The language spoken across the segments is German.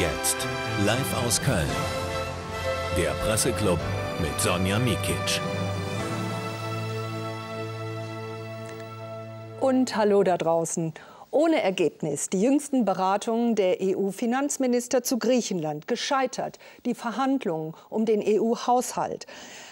jetzt. Live aus Köln. Der Presseclub mit Sonia Mikich. Und hallo da draußen. Ohne Ergebnis. Die jüngsten Beratungen der EU-Finanzminister zu Griechenland. Gescheitert. Die Verhandlungen um den EU-Haushalt.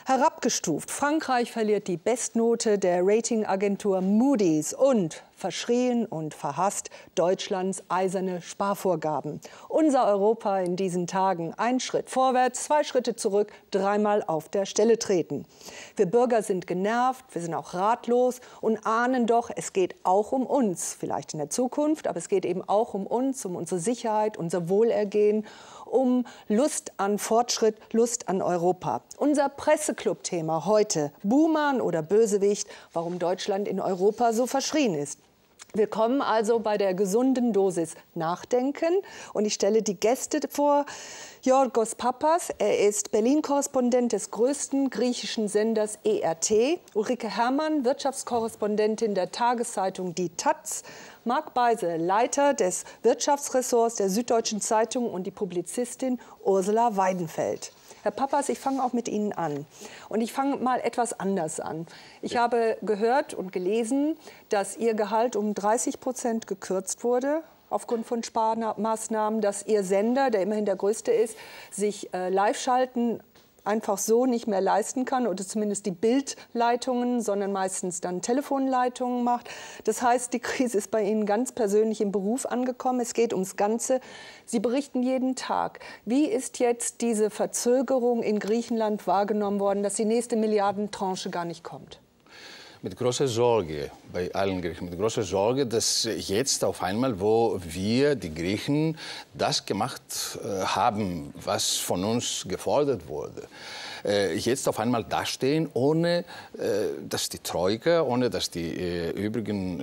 Herabgestuft. Frankreich verliert die Bestnote der Ratingagentur Moody's. Und verschrien und verhasst Deutschlands eiserne Sparvorgaben. Unser Europa in diesen Tagen. Ein Schritt vorwärts, zwei Schritte zurück, dreimal auf der Stelle treten. Wir Bürger sind genervt, wir sind auch ratlos und ahnen doch, es geht auch um uns. Vielleicht in der Zukunft, aber es geht eben auch um uns, um unsere Sicherheit, unser Wohlergehen, um Lust an Fortschritt, Lust an Europa. Unser Presseclub-Thema heute. Buhmann oder Bösewicht, warum Deutschland in Europa so verschrien ist. Willkommen also bei der gesunden Dosis Nachdenken. Und ich stelle die Gäste vor. Georgios Pappas, er ist Berlin-Korrespondent des größten griechischen Senders ERT. Ulrike Herrmann, Wirtschaftskorrespondentin der Tageszeitung Die Taz. Marc Beise, Leiter des Wirtschaftsressorts der Süddeutschen Zeitung, und die Publizistin Ursula Weidenfeld. Herr Pappas, ich fange auch mit Ihnen an. Und ich fange mal etwas anders an. Ich habe gehört und gelesen, dass Ihr Gehalt um 30% gekürzt wurde aufgrund von Sparmaßnahmen, dass Ihr Sender, der immerhin der größte ist, sich Live-Schalten einfach so nicht mehr leisten kann oder zumindest die Bildleitungen, sondern meistens dann Telefonleitungen macht. Das heißt, die Krise ist bei Ihnen ganz persönlich im Beruf angekommen. Es geht ums Ganze. Sie berichten jeden Tag. Wie ist jetzt diese Verzögerung in Griechenland wahrgenommen worden, dass die nächste Milliardentranche gar nicht kommt? Mit großer Sorge bei allen Griechen, mit großer Sorge, dass jetzt auf einmal, wo wir, die Griechen, das gemacht haben, was von uns gefordert wurde, jetzt auf einmal dastehen, ohne dass die Troika, ohne dass die übrigen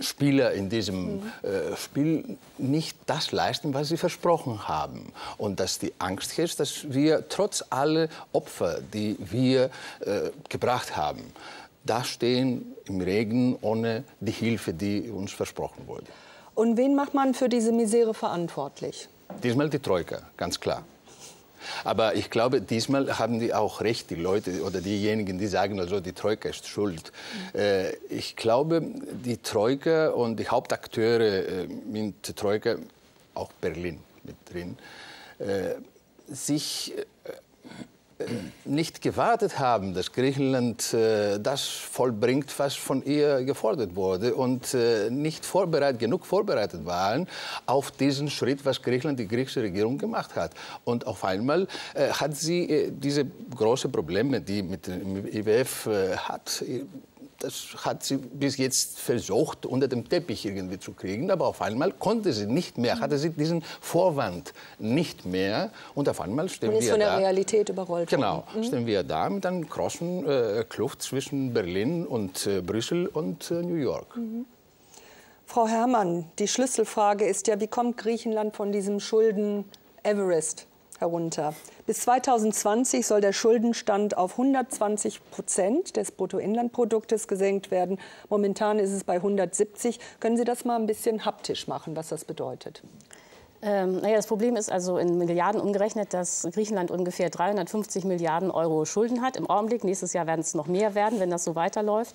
Spieler in diesem Spiel nicht das leisten, was sie versprochen haben. Und dass die Angst ist, dass wir trotz aller Opfer, die wir gebracht haben, da stehen im Regen ohne die Hilfe, die uns versprochen wurde. Und wen macht man für diese Misere verantwortlich? Diesmal die Troika, ganz klar. Aber ich glaube, diesmal haben die auch recht, die Leute oder diejenigen, die sagen, also die Troika ist schuld. Ich glaube, die Troika und die Hauptakteure in der Troika, auch Berlin mit drin, sich nicht gewartet haben, dass Griechenland das vollbringt, was von ihr gefordert wurde, und nicht genug vorbereitet waren auf diesen Schritt, was Griechenland, die griechische Regierung gemacht hat. Und auf einmal hat sie diese großen Probleme, die mit dem IWF hat. Das hat sie bis jetzt versucht, unter dem Teppich irgendwie zu kriegen. Aber auf einmal konnte sie nicht mehr, hatte sie diesen Vorwand nicht mehr. Und auf einmal stehen wir da. Und ist von der Realität überrollt worden. Genau, stehen wir da mit einer großen Kluft zwischen Berlin und Brüssel und New York. Frau Herrmann, die Schlüsselfrage ist ja, wie kommt Griechenland von diesem Schulden-Everest herunter? Bis 2020 soll der Schuldenstand auf 120% des Bruttoinlandproduktes gesenkt werden. Momentan ist es bei 170. Können Sie das mal ein bisschen haptisch machen, was das bedeutet? Naja, das Problem ist also in Milliarden umgerechnet, dass Griechenland ungefähr 350 Milliarden Euro Schulden hat im Augenblick. Nächstes Jahr werden es noch mehr werden, wenn das so weiterläuft.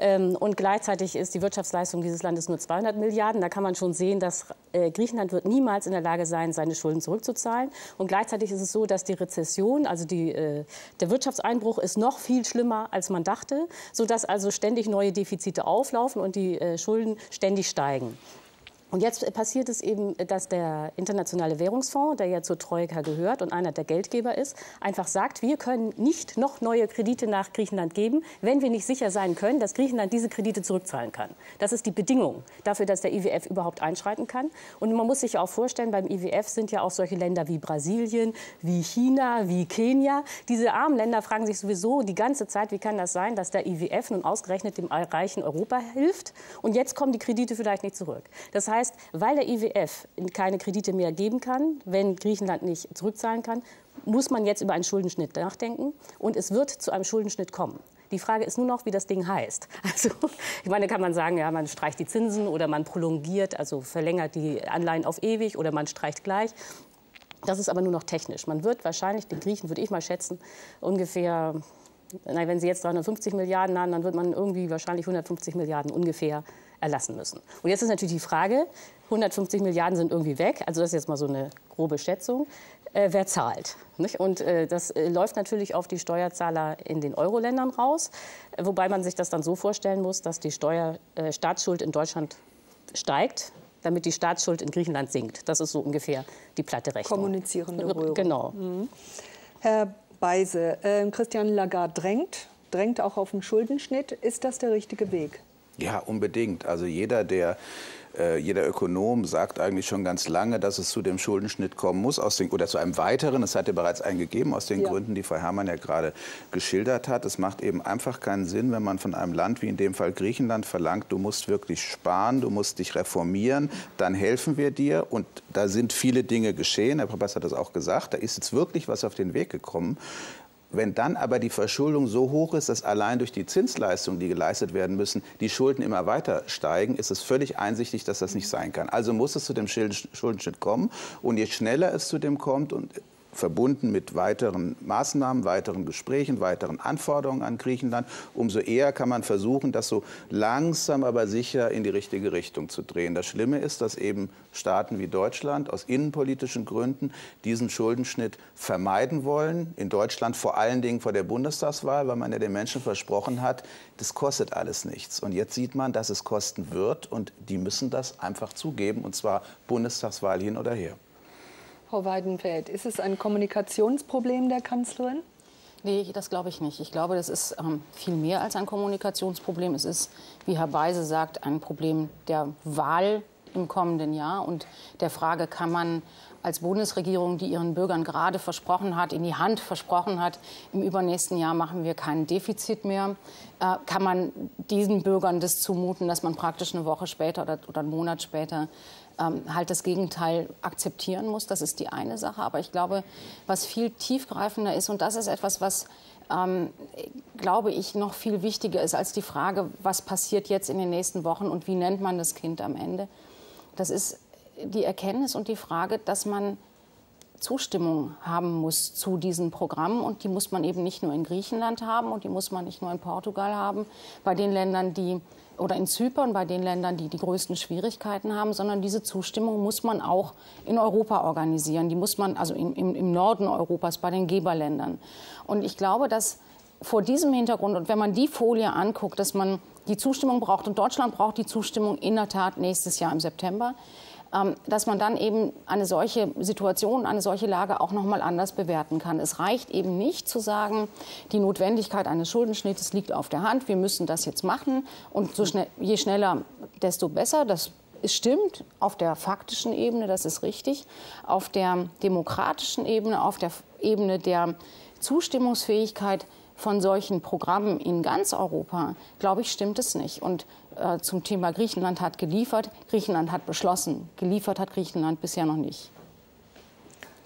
Und gleichzeitig ist die Wirtschaftsleistung dieses Landes nur 200 Milliarden. Da kann man schon sehen, dass Griechenland wird niemals in der Lage sein, seine Schulden zurückzuzahlen. Und gleichzeitig ist es so, dass die Rezession, also der Wirtschaftseinbruch, ist noch viel schlimmer, als man dachte, sodass also ständig neue Defizite auflaufen und die Schulden ständig steigen. Und jetzt passiert es eben, dass der Internationale Währungsfonds, der ja zur Troika gehört und einer der Geldgeber ist, einfach sagt, wir können nicht noch neue Kredite nach Griechenland geben, wenn wir nicht sicher sein können, dass Griechenland diese Kredite zurückzahlen kann. Das ist die Bedingung dafür, dass der IWF überhaupt einschreiten kann. Und man muss sich auch vorstellen, beim IWF sind ja auch solche Länder wie Brasilien, wie China, wie Kenia. Diese armen Länder fragen sich sowieso die ganze Zeit, wie kann das sein, dass der IWF nun ausgerechnet dem reichen Europa hilft und jetzt kommen die Kredite vielleicht nicht zurück. Das heißt, weil der IWF keine Kredite mehr geben kann, wenn Griechenland nicht zurückzahlen kann, muss man jetzt über einen Schuldenschnitt nachdenken. Und es wird zu einem Schuldenschnitt kommen. Die Frage ist nur noch, wie das Ding heißt. Also, ich meine, kann man sagen, ja, man streicht die Zinsen oder man prolongiert, also verlängert die Anleihen auf ewig oder man streicht gleich. Das ist aber nur noch technisch. Man wird wahrscheinlich, den Griechen würde ich mal schätzen, ungefähr, nein, wenn sie jetzt 350 Milliarden haben, dann wird man irgendwie wahrscheinlich 150 Milliarden ungefähr erlassen müssen. Und jetzt ist natürlich die Frage, 150 Milliarden sind irgendwie weg, also das ist jetzt mal so eine grobe Schätzung, wer zahlt? Nicht? Und das läuft natürlich auf die Steuerzahler in den Euro-Ländern raus, wobei man sich das dann so vorstellen muss, dass die Staatsschuld in Deutschland steigt, damit die Staatsschuld in Griechenland sinkt. Das ist so ungefähr die platte Rechnung. Kommunizierende Röhre. Genau. Mhm. Herr Beise, Christian Lagarde drängt auch auf den Schuldenschnitt. Ist das der richtige Weg? Ja, unbedingt. Also jeder Ökonom sagt eigentlich schon ganz lange, dass es zu dem Schuldenschnitt kommen muss, oder zu einem weiteren, es hat ja bereits einen gegeben, aus den Gründen, die Frau Herrmann ja gerade geschildert hat. Es macht eben einfach keinen Sinn, wenn man von einem Land wie in dem Fall Griechenland verlangt, du musst wirklich sparen, du musst dich reformieren, dann helfen wir dir. Und da sind viele Dinge geschehen, Herr Pappas hat das auch gesagt, da ist jetzt wirklich was auf den Weg gekommen. Wenn dann aber die Verschuldung so hoch ist, dass allein durch die Zinsleistungen, die geleistet werden müssen, die Schulden immer weiter steigen, ist es völlig einsichtig, dass das nicht sein kann. Also muss es zu dem Schuldenschnitt kommen. Und je schneller es zu dem kommt, und verbunden mit weiteren Maßnahmen, weiteren Gesprächen, weiteren Anforderungen an Griechenland, umso eher kann man versuchen, das so langsam, aber sicher in die richtige Richtung zu drehen. Das Schlimme ist, dass eben Staaten wie Deutschland aus innenpolitischen Gründen diesen Schuldenschnitt vermeiden wollen. In Deutschland vor allen Dingen vor der Bundestagswahl, weil man ja den Menschen versprochen hat, das kostet alles nichts. Und jetzt sieht man, dass es kosten wird und die müssen das einfach zugeben, und zwar Bundestagswahl hin oder her. Frau Weidenfeld, ist es ein Kommunikationsproblem der Kanzlerin? Nee, das glaube ich nicht. Ich glaube, das ist viel mehr als ein Kommunikationsproblem. Es ist, wie Herr Beise sagt, ein Problem der Wahl im kommenden Jahr und der Frage, kann man als Bundesregierung, die ihren Bürgern gerade versprochen hat, in die Hand versprochen hat, im übernächsten Jahr machen wir kein Defizit mehr, kann man diesen Bürgern das zumuten, dass man praktisch eine Woche später oder einen Monat später halt das Gegenteil akzeptieren muss. Das ist die eine Sache. Aber ich glaube, was viel tiefgreifender ist, und das ist etwas, was, glaube ich, noch viel wichtiger ist als die Frage, was passiert jetzt in den nächsten Wochen und wie nennt man das Kind am Ende. Das ist die Erkenntnis und die Frage, dass man Zustimmung haben muss zu diesen Programmen. Und die muss man eben nicht nur in Griechenland haben und die muss man nicht nur in Portugal haben, bei den Ländern, die, oder in Zypern, bei den Ländern, die die größten Schwierigkeiten haben, sondern diese Zustimmung muss man auch in Europa organisieren. Die muss man, also im Norden Europas, bei den Geberländern. Und ich glaube, dass vor diesem Hintergrund, und wenn man die Folie anguckt, dass man die Zustimmung braucht, und Deutschland braucht die Zustimmung in der Tat nächstes Jahr im September, dass man dann eben eine solche Situation, eine solche Lage auch noch mal anders bewerten kann. Es reicht eben nicht zu sagen, die Notwendigkeit eines Schuldenschnittes liegt auf der Hand, wir müssen das jetzt machen und so schnell, je schneller, desto besser. Das stimmt auf der faktischen Ebene, das ist richtig. Auf der demokratischen Ebene, auf der Ebene der Zustimmungsfähigkeit von solchen Programmen in ganz Europa, glaube ich, stimmt es nicht. Und zum Thema Griechenland hat geliefert, Griechenland hat beschlossen. Geliefert hat Griechenland bisher noch nicht.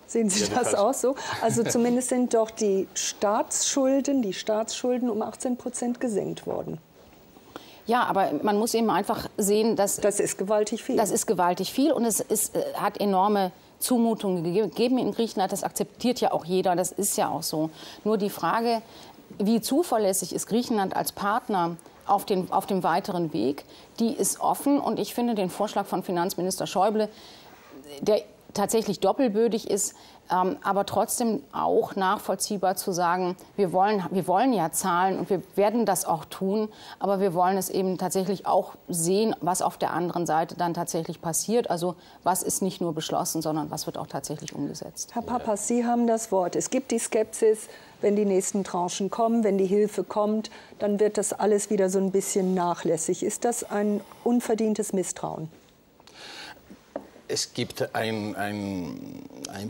Sehen Sie das auch so? Also zumindest sind doch die Staatsschulden um 18% gesenkt worden. Ja, aber man muss eben einfach sehen, dass... Das ist gewaltig viel. Das ist gewaltig viel und es ist, hat enorme Zumutungen gegeben in Griechenland. Das akzeptiert ja auch jeder, das ist ja auch so. Nur die Frage, wie zuverlässig ist Griechenland als Partner auf dem weiteren Weg, die ist offen. Und ich finde den Vorschlag von Finanzminister Schäuble, der tatsächlich doppelbödig ist, aber trotzdem auch nachvollziehbar zu sagen, wir wollen ja zahlen und wir werden das auch tun, aber wir wollen es eben tatsächlich auch sehen, was auf der anderen Seite dann tatsächlich passiert. Also was ist nicht nur beschlossen, sondern was wird auch tatsächlich umgesetzt. Herr Pappas, Sie haben das Wort. Es gibt die Skepsis, wenn die nächsten Tranchen kommen, wenn die Hilfe kommt, dann wird das alles wieder so ein bisschen nachlässig. Ist das ein unverdientes Misstrauen? Es gibt ein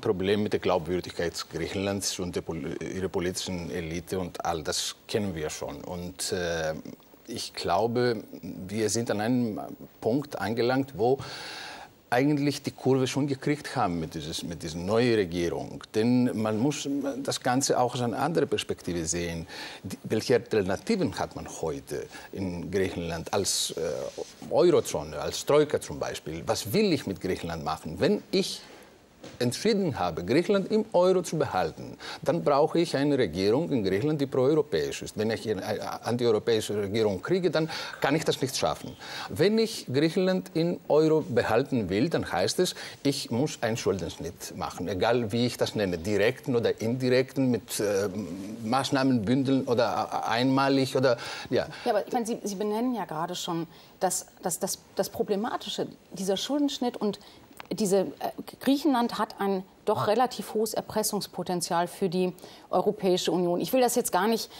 Problem mit der Glaubwürdigkeit Griechenlands und ihrer politischen Elite und all das kennen wir schon. Und ich glaube, wir sind an einem Punkt angelangt, wo eigentlich die Kurve schon gekriegt haben mit dieser neuen Regierung. Denn man muss das Ganze auch aus einer anderen Perspektive sehen. Welche Alternativen hat man heute in Griechenland als Eurozone, als Troika zum Beispiel? Was will ich mit Griechenland machen, wenn ich entschieden habe, Griechenland im Euro zu behalten, dann brauche ich eine Regierung in Griechenland, die proeuropäisch ist. Wenn ich eine antieuropäische Regierung kriege, dann kann ich das nicht schaffen. Wenn ich Griechenland im Euro behalten will, dann heißt es, ich muss einen Schuldenschnitt machen, egal wie ich das nenne, direkten oder indirekten, mit Maßnahmenbündeln oder einmalig oder ja. Ja, aber ich meine, Sie benennen ja gerade schon, dass das Problematische dieser Schuldenschnitt und Griechenland hat ein doch relativ hohes Erpressungspotenzial für die Europäische Union. Ich will das jetzt gar nicht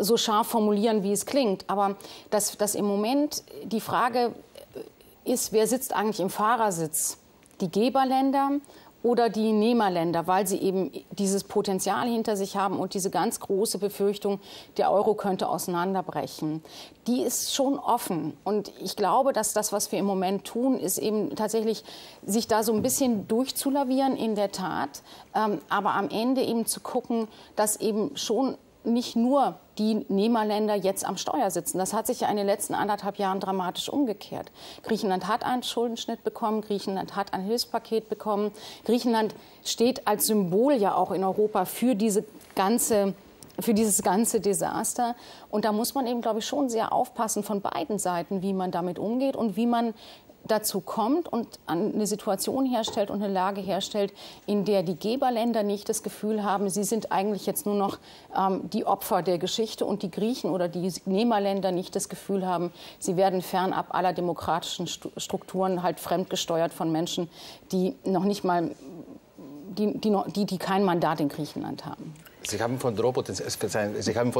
so scharf formulieren, wie es klingt, aber dass im Moment die Frage ist, wer sitzt eigentlich im Fahrersitz? Die Geberländer oder die Nehmerländer, weil sie eben dieses Potenzial hinter sich haben und diese ganz große Befürchtung, der Euro könnte auseinanderbrechen. Die ist schon offen. Und ich glaube, dass das, was wir im Moment tun, ist eben tatsächlich, sich da so ein bisschen durchzulavieren in der Tat, aber am Ende eben zu gucken, dass eben schon nicht nur die Nehmerländer jetzt am Steuer sitzen. Das hat sich ja in den letzten 1,5 Jahren dramatisch umgekehrt. Griechenland hat einen Schuldenschnitt bekommen, Griechenland hat ein Hilfspaket bekommen. Griechenland steht als Symbol ja auch in Europa für dieses ganze Desaster. Und da muss man eben, glaube ich, schon sehr aufpassen von beiden Seiten, wie man damit umgeht und wie man dazu kommt und eine Situation herstellt und eine Lage herstellt, in der die Geberländer nicht das Gefühl haben, sie sind eigentlich jetzt nur noch die Opfer der Geschichte und die Griechen oder die Nehmerländer nicht das Gefühl haben, sie werden fernab aller demokratischen Strukturen halt fremdgesteuert von Menschen, die noch nicht mal, die kein Mandat in Griechenland haben. Sie haben von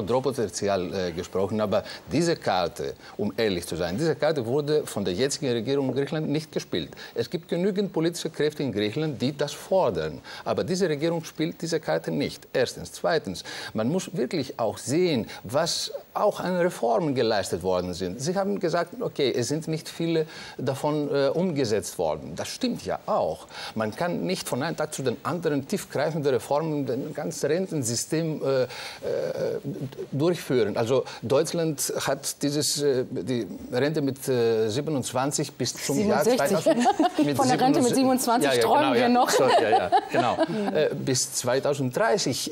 Drohpotenzial gesprochen, aber diese Karte, um ehrlich zu sein, diese Karte wurde von der jetzigen Regierung in Griechenland nicht gespielt. Es gibt genügend politische Kräfte in Griechenland, die das fordern. Aber diese Regierung spielt diese Karte nicht. Erstens. Zweitens, man muss wirklich auch sehen, was auch an Reformen geleistet worden sind. Sie haben gesagt, okay, es sind nicht viele davon umgesetzt worden. Das stimmt ja auch. Man kann nicht von einem Tag zu den anderen tiefgreifende Reformen, den ganzen Renten System durchführen. Also Deutschland hat die Rente mit 27 bis zum 67. Jahr 2030. Von der Rente mit 27 träumen wir noch. Sorry, bis 2030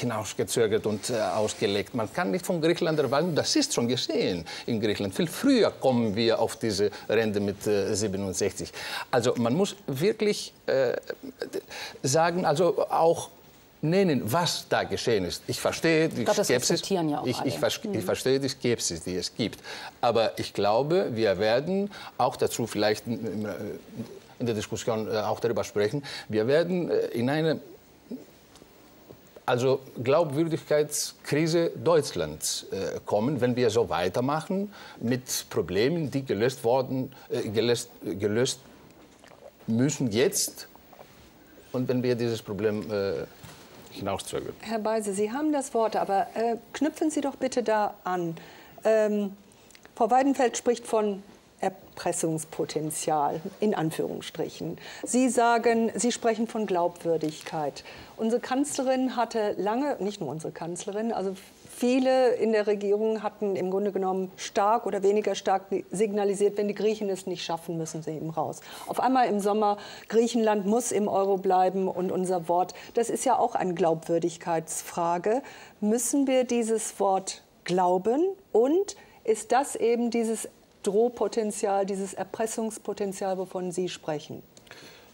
hinausgezögert und ausgelegt. Man kann nicht von Griechenland erwarten, das ist schon geschehen in Griechenland. Viel früher kommen wir auf diese Rente mit 67. Also man muss wirklich sagen, also auch nennen, was da geschehen ist. Ich verstehe die Skepsis. Ich verstehe die Skepsis, die es gibt. Aber ich glaube, wir werden auch dazu vielleicht in der Diskussion auch darüber sprechen. Wir werden in eine Glaubwürdigkeitskrise Deutschlands kommen, wenn wir so weitermachen mit Problemen, die gelöst müssen jetzt. Und wenn wir dieses Problem Herr Beise, Sie haben das Wort, aber knüpfen Sie doch bitte da an. Frau Weidenfeld spricht von Erpressungspotenzial, in Anführungsstrichen. Sie sprechen von Glaubwürdigkeit. Unsere Kanzlerin hatte lange, nicht nur unsere Kanzlerin, also viele in der Regierung hatten im Grunde genommen stark oder weniger stark signalisiert, wenn die Griechen es nicht schaffen, müssen sie eben raus. Auf einmal im Sommer, Griechenland muss im Euro bleiben und unser Wort, das ist ja auch eine Glaubwürdigkeitsfrage. Müssen wir dieses Wort glauben und ist das eben dieses Drohpotenzial, dieses Erpressungspotenzial, wovon Sie sprechen?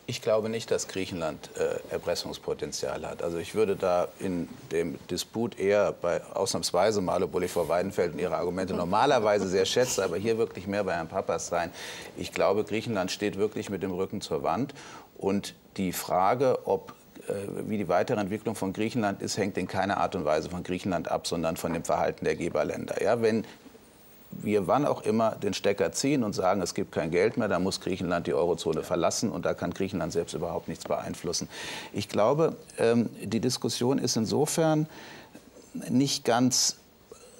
Ich glaube nicht, dass Griechenland Erpressungspotenzial hat. Also ich würde da in dem Disput eher ausnahmsweise mal, obwohl ich Frau Weidenfeld und ihre Argumente normalerweise sehr schätze, aber hier wirklich mehr bei Herrn Pappas sein. Ich glaube, Griechenland steht wirklich mit dem Rücken zur Wand. Und die Frage, ob wie die weitere Entwicklung von Griechenland ist, hängt in keiner Art und Weise von Griechenland ab, sondern von dem Verhalten der Geberländer. Ja, wenn wir wann auch immer den Stecker ziehen und sagen, es gibt kein Geld mehr, dann muss Griechenland die Eurozone verlassen und da kann Griechenland selbst überhaupt nichts beeinflussen. Ich glaube, die Diskussion ist insofern nicht ganz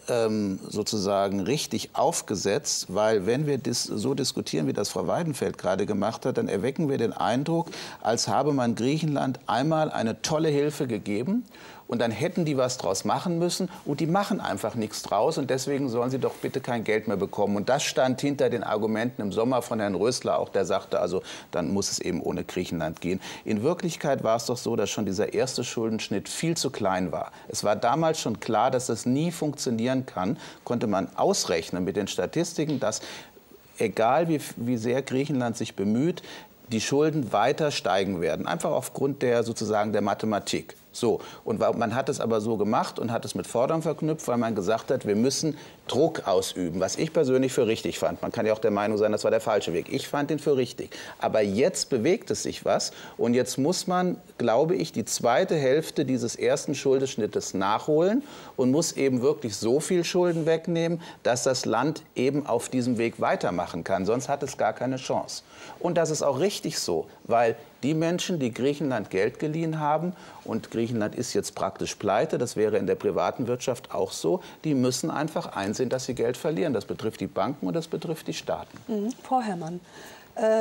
sozusagen richtig aufgesetzt, weil wenn wir das so diskutieren, wie das Frau Weidenfeld gerade gemacht hat, dann erwecken wir den Eindruck, als habe man Griechenland einmal eine tolle Hilfe gegeben und dann hätten die was draus machen müssen und die machen einfach nichts draus und deswegen sollen sie doch bitte kein Geld mehr bekommen. Und das stand hinter den Argumenten im Sommer von Herrn Rösler, auch der sagte, also dann muss es eben ohne Griechenland gehen. In Wirklichkeit war es doch so, dass schon dieser erste Schuldenschnitt viel zu klein war. Es war damals schon klar, dass das nie funktioniert kann, konnte man ausrechnen mit den Statistiken, dass egal wie sehr Griechenland sich bemüht, die Schulden weiter steigen werden. Einfach aufgrund der sozusagen der Mathematik. So, und man hat es aber so gemacht und hat es mit Fordern verknüpft, weil man gesagt hat, wir müssen Druck ausüben, was ich persönlich für richtig fand. Man kann ja auch der Meinung sein, das war der falsche Weg. Ich fand den für richtig. Aber jetzt bewegt es sich was und jetzt muss man, glaube ich, die zweite Hälfte dieses ersten Schuldenschnittes nachholen und muss eben wirklich so viel Schulden wegnehmen, dass das Land eben auf diesem Weg weitermachen kann. Sonst hat es gar keine Chance. Und das ist auch richtig so, weil die Menschen, die Griechenland Geld geliehen haben, und Griechenland ist jetzt praktisch pleite, das wäre in der privaten Wirtschaft auch so, die müssen einfach einsehen, dass sie Geld verlieren. Das betrifft die Banken und das betrifft die Staaten. Frau Herrmann,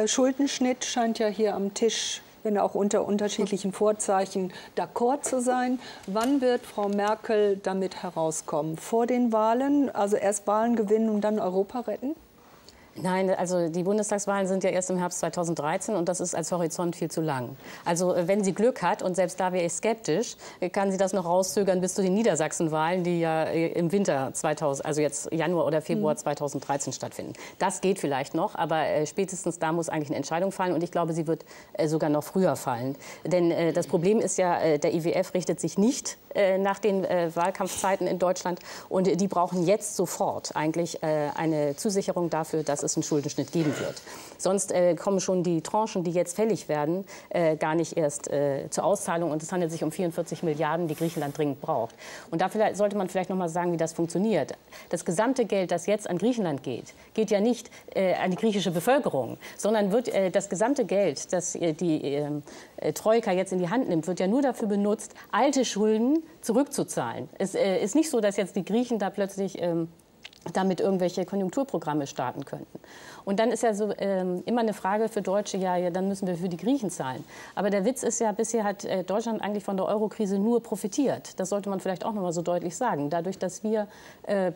Schuldenschnitt scheint ja hier am Tisch, wenn auch unter unterschiedlichen Vorzeichen, d'accord zu sein. Wann wird Frau Merkel damit herauskommen? Vor den Wahlen, also erst Wahlen gewinnen und dann Europa retten? Nein, also die Bundestagswahlen sind ja erst im Herbst 2013 und das ist als Horizont viel zu lang. Also wenn sie Glück hat, und selbst da wäre ich skeptisch, kann sie das noch rauszögern bis zu den Niedersachsenwahlen, die ja im Winter, also jetzt Januar oder Februar 2013 stattfinden. Das geht vielleicht noch, aber spätestens da muss eigentlich eine Entscheidung fallen und ich glaube, sie wird sogar noch früher fallen. Denn das Problem ist ja, der IWF richtet sich nicht nach den Wahlkampfzeiten in Deutschland und die brauchen jetzt sofort eigentlich eine Zusicherung dafür, dass es einen Schuldenschnitt geben wird. Sonst kommen schon die Tranchen, die jetzt fällig werden, gar nicht erst zur Auszahlung. Und es handelt sich um 44 Milliarden, die Griechenland dringend braucht. Und da sollte man vielleicht noch mal sagen, wie das funktioniert. Das gesamte Geld, das jetzt an Griechenland geht, geht ja nicht an die griechische Bevölkerung, sondern wird das gesamte Geld, das die Troika jetzt in die Hand nimmt, wird ja nur dafür benutzt, alte Schulden zurückzuzahlen. Es ist nicht so, dass jetzt die Griechen da plötzlich damit irgendwelche Konjunkturprogramme starten könnten. Und dann ist ja so immer eine Frage für Deutsche, ja, dann müssen wir für die Griechen zahlen. Aber der Witz ist ja, bisher hat Deutschland eigentlich von der Eurokrise nur profitiert. Das sollte man vielleicht auch noch mal so deutlich sagen. Dadurch, dass wir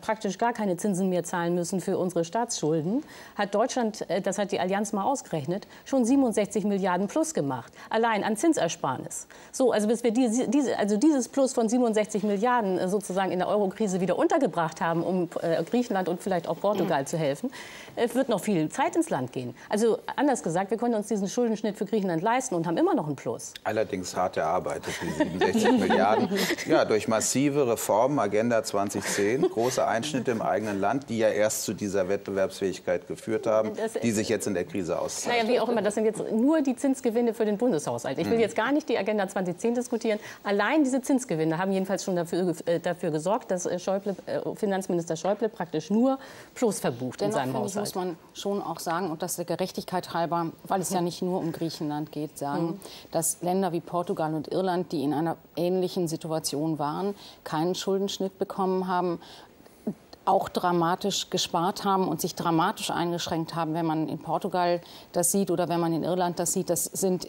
praktisch gar keine Zinsen mehr zahlen müssen für unsere Staatsschulden, hat Deutschland, das hat die Allianz mal ausgerechnet, schon 67 Milliarden plus gemacht, allein an Zinsersparnis. So, also bis wir dieses Plus von 67 Milliarden sozusagen in der Eurokrise wieder untergebracht haben, um Griechenland und vielleicht auch Portugal zu helfen, wird noch viel Zeit ins Land gehen. Also anders gesagt, wir können uns diesen Schuldenschnitt für Griechenland leisten und haben immer noch einen Plus. Allerdings hart erarbeitet, die 67 Milliarden. Ja, durch massive Reformen, Agenda 2010, große Einschnitte im eigenen Land, die ja erst zu dieser Wettbewerbsfähigkeit geführt haben, die sich jetzt in der Krise auszeichnet. Naja, wie auch immer, das sind jetzt nur die Zinsgewinne für den Bundeshaushalt. Ich will jetzt gar nicht die Agenda 2010 diskutieren. Allein diese Zinsgewinne haben jedenfalls schon dafür gesorgt, dass Finanzminister Schäuble praktisch nur Plus verbucht in seinem Haushalt. Dennoch muss man schon auch sagen, und das der Gerechtigkeit halber, weil es ja nicht nur um Griechenland geht, sagen, dass Länder wie Portugal und Irland, die in einer ähnlichen Situation waren, keinen Schuldenschnitt bekommen haben, auch dramatisch gespart haben und sich dramatisch eingeschränkt haben. Wenn man in Portugal das sieht oder wenn man in Irland das sieht, das sind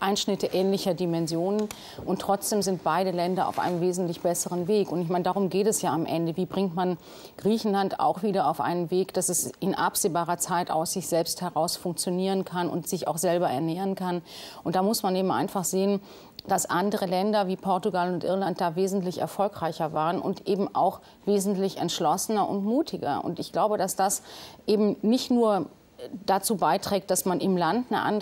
Einschnitte ähnlicher Dimensionen und trotzdem sind beide Länder auf einem wesentlich besseren Weg. Und ich meine, darum geht es ja am Ende. Wie bringt man Griechenland auch wieder auf einen Weg, dass es in absehbarer Zeit aus sich selbst heraus funktionieren kann und sich auch selber ernähren kann? Und da muss man eben einfach sehen, dass andere Länder wie Portugal und Irland da wesentlich erfolgreicher waren und eben auch wesentlich entschlossener und mutiger. Und ich glaube, dass das eben nicht nur dazu beiträgt, dass man im Land ein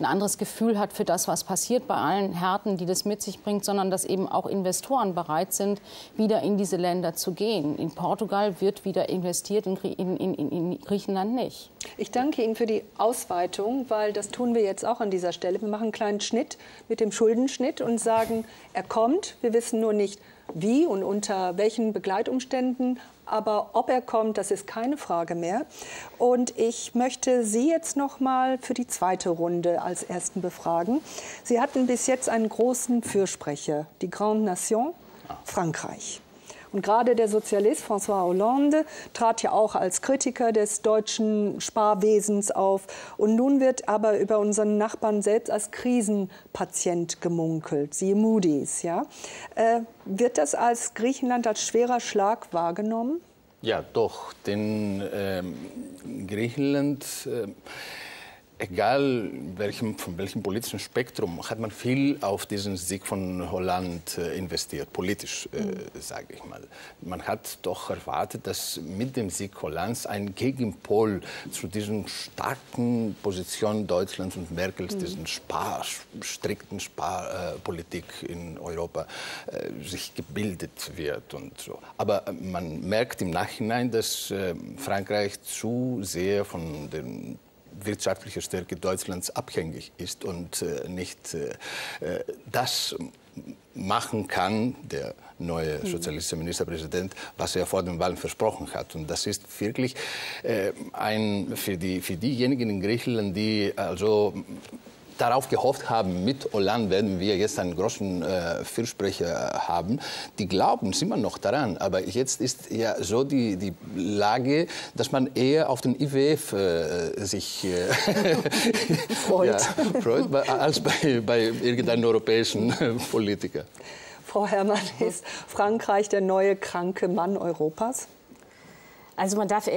anderes Gefühl hat für das, was passiert bei allen Härten, die das mit sich bringt, sondern dass eben auch Investoren bereit sind, wieder in diese Länder zu gehen. In Portugal wird wieder investiert, in Griechenland nicht. Ich danke Ihnen für die Ausweitung, weil das tun wir jetzt auch an dieser Stelle. Wir machen einen kleinen Schnitt mit dem Schuldenschnitt und sagen, er kommt, wir wissen nur nicht, wie und unter welchen Begleitumständen. Aber ob er kommt, das ist keine Frage mehr. Und ich möchte Sie jetzt noch mal für die zweite Runde als Ersten befragen. Sie hatten bis jetzt einen großen Fürsprecher, die Grande Nation, Frankreich. Und gerade der Sozialist François Hollande trat ja auch als Kritiker des deutschen Sparwesens auf. Und nun wird aber über unseren Nachbarn selbst als Krisenpatient gemunkelt, siehe Moody's. Ja? Wird das als Griechenland als schwerer Schlag wahrgenommen? Ja, doch, denn Griechenland, egal von welchem politischen Spektrum, hat man viel auf diesen Sieg von Holland investiert, politisch, sage ich mal. Man hat doch erwartet, dass mit dem Sieg Hollands ein Gegenpol zu diesen starken Positionen Deutschlands und Merkels, diesen strikten Sparpolitik in Europa, sich gebildet wird und so. Aber man merkt im Nachhinein, dass Frankreich zu sehr von den wirtschaftliche Stärke Deutschlands abhängig ist und nicht das machen kann, der neue sozialistische Ministerpräsident, was er vor den Wahlen versprochen hat. Und das ist wirklich für diejenigen in Griechenland, die also darauf gehofft haben, mit Hollande werden wir jetzt einen großen Fürsprecher haben. Die glauben immer noch daran, aber jetzt ist ja so die Lage, dass man eher auf den IWF sich freut als bei irgendeinem europäischen Politiker. Frau Herrmann, ist Frankreich der neue kranke Mann Europas? Also man darf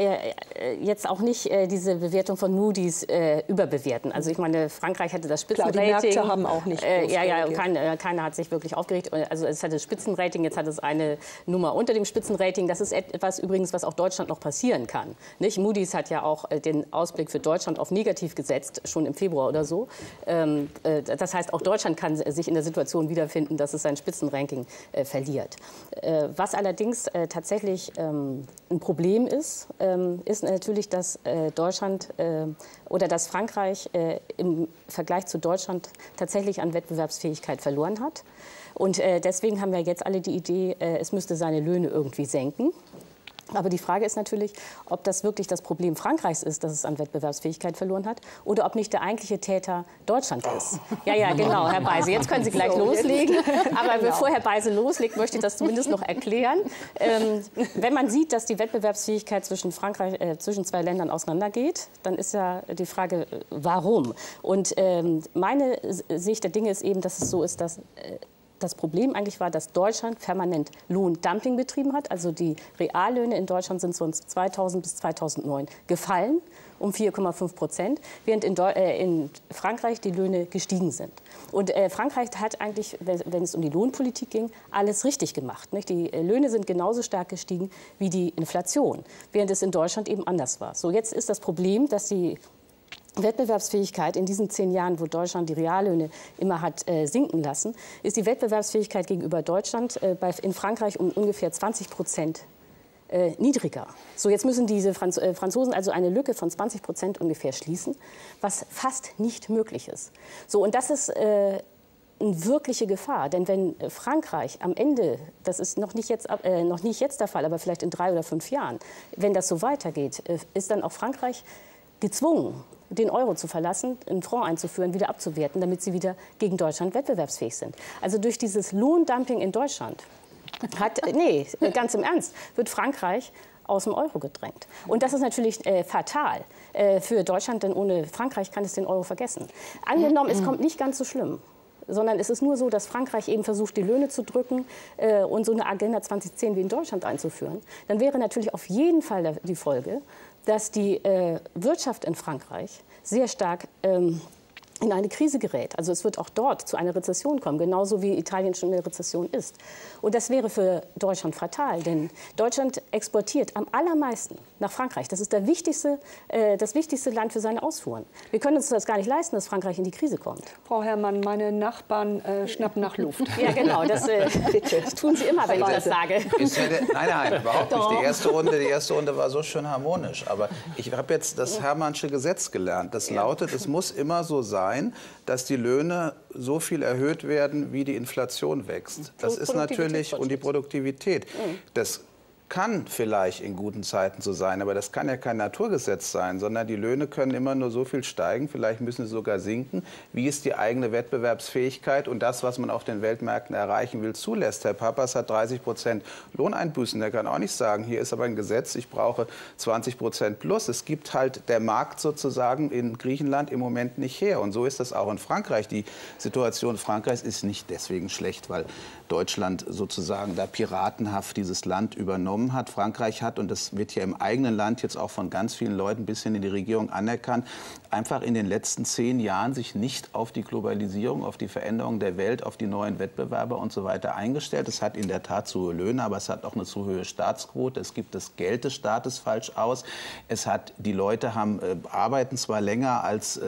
jetzt auch nicht diese Bewertung von Moody's überbewerten. Also ich meine, Frankreich hatte das Spitzenrating. Klar, die Märkte haben auch nicht keiner hat sich wirklich aufgeregt. Also es hatte das Spitzenrating, jetzt hat es eine Nummer unter dem Spitzenrating. Das ist etwas übrigens, was auch Deutschland noch passieren kann. Nicht? Moody's hat ja auch den Ausblick für Deutschland auf negativ gesetzt, schon im Februar oder so. Das heißt, auch Deutschland kann sich in der Situation wiederfinden, dass es sein Spitzenranking verliert. Was allerdings tatsächlich ein Problem ist, ist natürlich, dass Deutschland oder dass Frankreich im Vergleich zu Deutschland tatsächlich an Wettbewerbsfähigkeit verloren hat. Und deswegen haben wir jetzt alle die Idee, es müsste seine Löhne irgendwie senken. Aber die Frage ist natürlich, ob das wirklich das Problem Frankreichs ist, dass es an Wettbewerbsfähigkeit verloren hat, oder ob nicht der eigentliche Täter Deutschland ist. Ja, ja, genau, Herr Beise, jetzt können Sie gleich loslegen. Aber bevor Herr Beise loslegt, möchte ich das zumindest noch erklären. Wenn man sieht, dass die Wettbewerbsfähigkeit zwischen zwei Ländern auseinandergeht, dann ist ja die Frage, warum? Und meine Sicht der Dinge ist eben, dass es so ist, dass das Problem eigentlich war, dass Deutschland permanent Lohndumping betrieben hat. Also die Reallöhne in Deutschland sind sonst 2000 bis 2009 gefallen, um 4,5%, während in Frankreich die Löhne gestiegen sind. Und Frankreich hat eigentlich, wenn es um die Lohnpolitik ging, alles richtig gemacht. Nicht? Die Löhne sind genauso stark gestiegen wie die Inflation, während es in Deutschland eben anders war. So, jetzt ist das Problem, dass die Wettbewerbsfähigkeit in diesen 10 Jahren, wo Deutschland die Reallöhne immer hat sinken lassen, ist die Wettbewerbsfähigkeit gegenüber Deutschland in Frankreich um ungefähr 20% niedriger. So, jetzt müssen diese Franzosen also eine Lücke von 20% ungefähr schließen, was fast nicht möglich ist. So, und das ist eine wirkliche Gefahr, denn wenn Frankreich am Ende, das ist noch nicht jetzt der Fall, aber vielleicht in 3 oder 5 Jahren, wenn das so weitergeht, ist dann auch Frankreich gezwungen, den Euro zu verlassen, einen Fonds einzuführen, wieder abzuwerten, damit sie wieder gegen Deutschland wettbewerbsfähig sind. Also durch dieses Lohndumping in Deutschland ganz im Ernst, wird Frankreich aus dem Euro gedrängt. Und das ist natürlich fatal für Deutschland, denn ohne Frankreich kann es den Euro vergessen. Angenommen, es kommt nicht ganz so schlimm, sondern es ist nur so, dass Frankreich eben versucht, die Löhne zu drücken und so eine Agenda 2010 wie in Deutschland einzuführen, dann wäre natürlich auf jeden Fall die Folge, dass die Wirtschaft in Frankreich sehr stark in eine Krise gerät. Also es wird auch dort zu einer Rezession kommen, genauso wie Italien schon eine Rezession ist. Und das wäre für Deutschland fatal, denn Deutschland exportiert am allermeisten nach Frankreich. Das ist das wichtigste Land für seine Ausfuhren. Wir können uns das gar nicht leisten, dass Frankreich in die Krise kommt. Frau Herrmann, meine Nachbarn schnappen nach Luft. Ja, genau, das tun sie immer, wenn ich das sage. Nein, überhaupt nicht. Die erste Runde war so schön harmonisch. Aber ich habe jetzt das Herrmannsche Gesetz gelernt. Das lautet, es muss immer so sein, dass die Löhne so viel erhöht werden, wie die Inflation wächst. Das ist natürlich, und die Produktivität. Das kann vielleicht in guten Zeiten so sein, aber das kann ja kein Naturgesetz sein, sondern die Löhne können immer nur so viel steigen, vielleicht müssen sie sogar sinken, wie es die eigene Wettbewerbsfähigkeit und das, was man auf den Weltmärkten erreichen will, zulässt. Herr Pappas hat 30% Lohneinbußen, der kann auch nicht sagen, hier ist aber ein Gesetz, ich brauche 20% plus. Es gibt halt der Markt sozusagen in Griechenland im Moment nicht her und so ist das auch in Frankreich. Die Situation Frankreichs ist nicht deswegen schlecht, weil Deutschland sozusagen da piratenhaft dieses Land übernommen hat. Frankreich hat, und das wird ja im eigenen Land jetzt auch von ganz vielen Leuten ein bisschen in die Regierung anerkannt, einfach in den letzten 10 Jahren sich nicht auf die Globalisierung, auf die Veränderung der Welt, auf die neuen Wettbewerber und so weiter eingestellt. Es hat in der Tat zu hohe Löhne, aber es hat auch eine zu hohe Staatsquote. Es gibt das Geld des Staates falsch aus. Es hat, die Leute haben, arbeiten zwar länger, als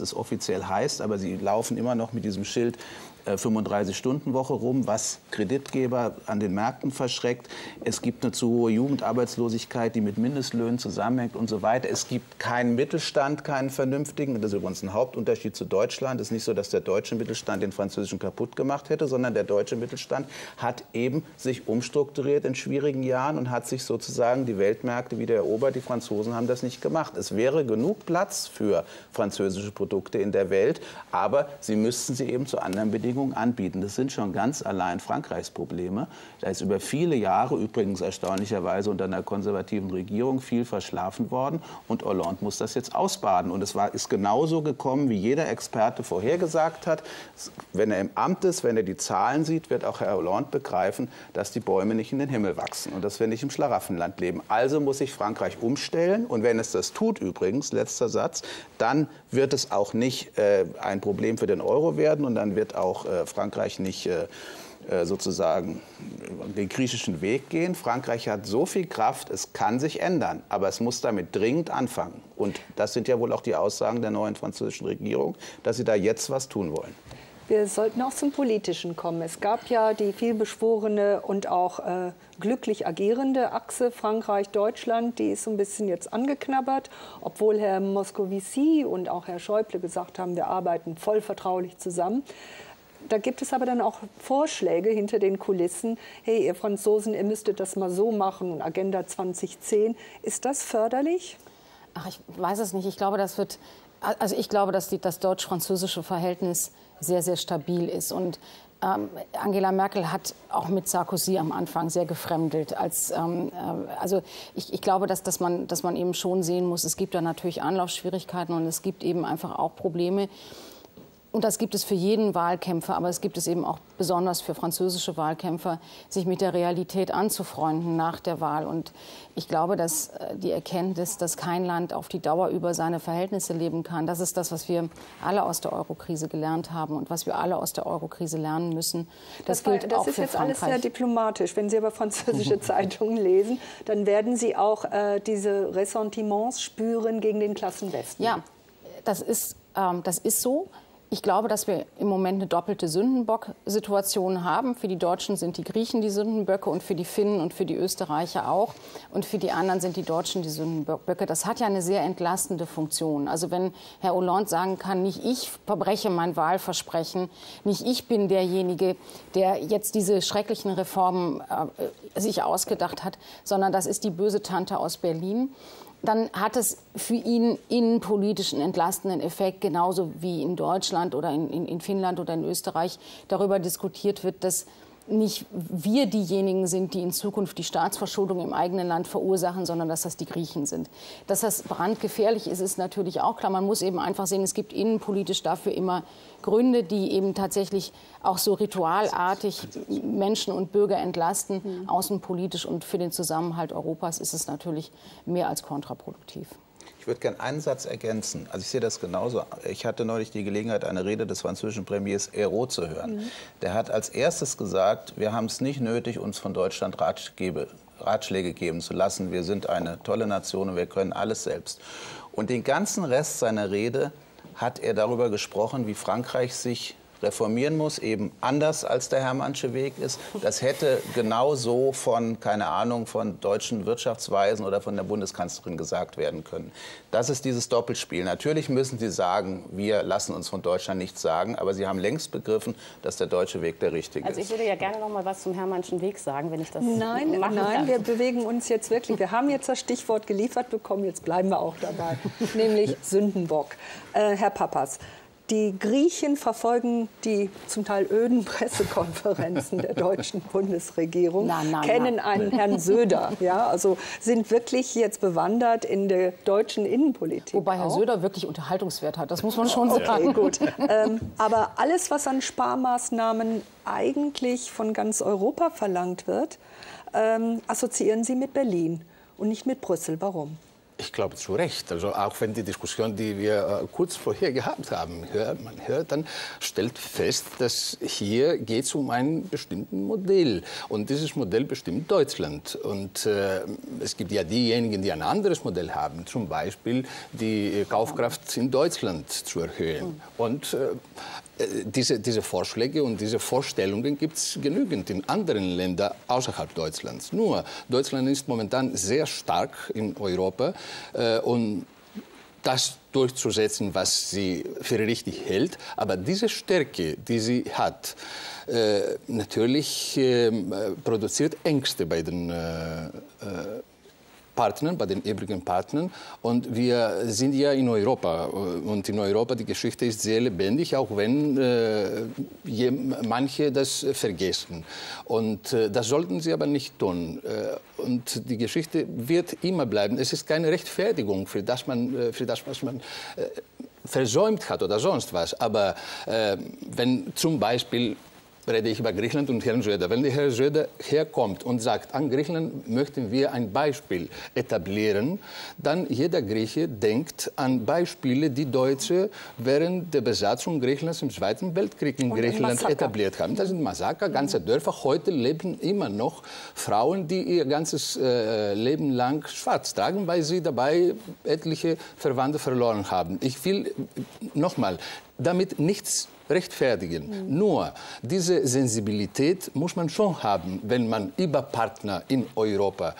es offiziell heißt, aber sie laufen immer noch mit diesem Schild 35-Stunden-Woche rum, was Kreditgeber an den Märkten verschreckt. Es gibt eine zu hohe Jugendarbeitslosigkeit, die mit Mindestlöhnen zusammenhängt und so weiter. Es gibt keinen Mittelstand, keinen vernünftigen. Das ist übrigens ein Hauptunterschied zu Deutschland. Es ist nicht so, dass der deutsche Mittelstand den französischen kaputt gemacht hätte, sondern der deutsche Mittelstand hat eben sich umstrukturiert in schwierigen Jahren und hat sich sozusagen die Weltmärkte wieder erobert. Die Franzosen haben das nicht gemacht. Es wäre genug Platz für französische Produkte in der Welt, aber sie müssten sie eben zu anderen Bedingungen anbieten. Das sind schon ganz allein Frankreichs Probleme. Da ist über viele Jahre, übrigens erstaunlicherweise unter einer konservativen Regierung, viel verschlafen worden. Und Hollande muss das jetzt ausbaden. Und es ist genauso gekommen, wie jeder Experte vorhergesagt hat. Wenn er im Amt ist, wenn er die Zahlen sieht, wird auch Herr Hollande begreifen, dass die Bäume nicht in den Himmel wachsen und dass wir nicht im Schlaraffenland leben. Also muss sich Frankreich umstellen. Und wenn es das tut, übrigens, letzter Satz, dann wird es auch nicht ein Problem für den Euro werden und dann wird auch Frankreich nicht sozusagen den griechischen Weg gehen. Frankreich hat so viel Kraft, es kann sich ändern, aber es muss damit dringend anfangen. Und das sind ja wohl auch die Aussagen der neuen französischen Regierung, dass sie da jetzt was tun wollen. Wir sollten auch zum Politischen kommen. Es gab ja die vielbeschworene und auch glücklich agierende Achse Frankreich-Deutschland. Die ist so ein bisschen jetzt angeknabbert, obwohl Herr Moscovici und auch Herr Schäuble gesagt haben, wir arbeiten voll vertraulich zusammen. Da gibt es aber dann auch Vorschläge hinter den Kulissen. Hey, ihr Franzosen, ihr müsstet das mal so machen und Agenda 2010. Ist das förderlich? Ach, ich weiß es nicht. Ich glaube, dass das deutsch-französische Verhältnis sehr, sehr stabil ist. Und Angela Merkel hat auch mit Sarkozy am Anfang sehr gefremdelt. Ich glaube, dass man eben schon sehen muss, es gibt da natürlich Anlaufschwierigkeiten und es gibt eben einfach auch Probleme. Und das gibt es für jeden Wahlkämpfer, aber es gibt es eben auch besonders für französische Wahlkämpfer, sich mit der Realität anzufreunden nach der Wahl. Und ich glaube, dass die Erkenntnis, dass kein Land auf die Dauer über seine Verhältnisse leben kann, das ist das, was wir alle aus der Eurokrise gelernt haben und was wir alle aus der Eurokrise lernen müssen. Das ist jetzt alles sehr diplomatisch. Wenn Sie aber französische Zeitungen lesen, dann werden Sie auch diese Ressentiments spüren gegen den Klassenwesten. Ja, das ist so. Ich glaube, dass wir im Moment eine doppelte Sündenbock-Situation haben. Für die Deutschen sind die Griechen die Sündenböcke und für die Finnen und für die Österreicher auch. Und für die anderen sind die Deutschen die Sündenböcke. Das hat ja eine sehr entlastende Funktion. Also wenn Herr Hollande sagen kann, nicht ich verbreche mein Wahlversprechen, nicht ich bin derjenige, der jetzt diese schrecklichen Reformen sich ausgedacht hat, sondern das ist die böse Tante aus Berlin, dann hat es für ihn innenpolitisch einen entlastenden Effekt, genauso wie in Deutschland oder in Finnland oder in Österreich darüber diskutiert wird, dass nicht wir diejenigen sind, die in Zukunft die Staatsverschuldung im eigenen Land verursachen, sondern dass das die Griechen sind. Dass das brandgefährlich ist, ist natürlich auch klar. Man muss eben einfach sehen, es gibt innenpolitisch dafür immer Gründe, die eben tatsächlich auch so ritualartig Menschen und Bürger entlasten. Mhm. Außenpolitisch und für den Zusammenhalt Europas ist es natürlich mehr als kontraproduktiv. Ich würde gerne einen Satz ergänzen. Also ich sehe das genauso. Ich hatte neulich die Gelegenheit, eine Rede des französischen Premiers Ayrault zu hören. Mhm. Der hat als erstes gesagt, wir haben es nicht nötig, uns von Deutschland Ratschläge geben zu lassen. Wir sind eine tolle Nation und wir können alles selbst. Und den ganzen Rest seiner Rede hat er darüber gesprochen, wie Frankreich sich reformieren muss, eben anders als der Hermannsche Weg ist. Das hätte genauso von, keine Ahnung, von deutschen Wirtschaftsweisen oder von der Bundeskanzlerin gesagt werden können. Das ist dieses Doppelspiel. Natürlich müssen sie sagen, wir lassen uns von Deutschland nichts sagen, aber sie haben längst begriffen, dass der deutsche Weg der richtige ist. Also ich würde ja gerne noch mal was zum Herrmannschen Weg sagen, wenn ich das machen darf. Wir bewegen uns jetzt wirklich. Wir haben jetzt das Stichwort geliefert bekommen, jetzt bleiben wir auch dabei, nämlich Sündenbock. Herr Pappas, die Griechen verfolgen die zum Teil öden Pressekonferenzen der deutschen Bundesregierung, kennen einen Herrn Söder, ja, also sind wirklich jetzt bewandert in der deutschen Innenpolitik. Wobei Herr Söder wirklich Unterhaltungswert hat, das muss man schon sagen. Okay, gut. Aber alles, was an Sparmaßnahmen eigentlich von ganz Europa verlangt wird, assoziieren Sie mit Berlin und nicht mit Brüssel. Warum? Ich glaube, zu Recht. Also auch wenn die Diskussion, die wir kurz vorher gehabt haben, man hört, dann stellt fest, dass hier geht es um ein bestimmtes Modell. Und dieses Modell bestimmt Deutschland. Und es gibt ja diejenigen, die ein anderes Modell haben, zum Beispiel die Kaufkraft in Deutschland zu erhöhen. Und diese Vorschläge und diese Vorstellungen gibt es genügend in anderen Ländern außerhalb Deutschlands. Nur Deutschland ist momentan sehr stark in Europa und das durchzusetzen, was sie für richtig hält. Aber diese Stärke, die sie hat, natürlich produziert Ängste bei den Partnern, bei den übrigen Partnern. Und wir sind ja in Europa. Und in Europa die Geschichte ist sehr lebendig, auch wenn manche das vergessen. Und das sollten sie aber nicht tun. Und die Geschichte wird immer bleiben. Es ist keine Rechtfertigung für das, was man versäumt hat oder sonst was. Aber wenn zum Beispiel rede ich über Griechenland und Herrn Söder. Wenn der Herr Söder herkommt und sagt, an Griechenland möchten wir ein Beispiel etablieren, dann jeder Grieche denkt an Beispiele, die Deutsche während der Besatzung Griechenlands im Zweiten Weltkrieg in Griechenland etabliert haben. Das sind Massaker, ganze Dörfer. Heute leben immer noch Frauen, die ihr ganzes Leben lang schwarz tragen, weil sie dabei etliche Verwandte verloren haben. Ich will nochmal damit nichts rechtfertigen. Mhm. Nur diese Sensibilität muss man schon haben, wenn man über Partner in Europa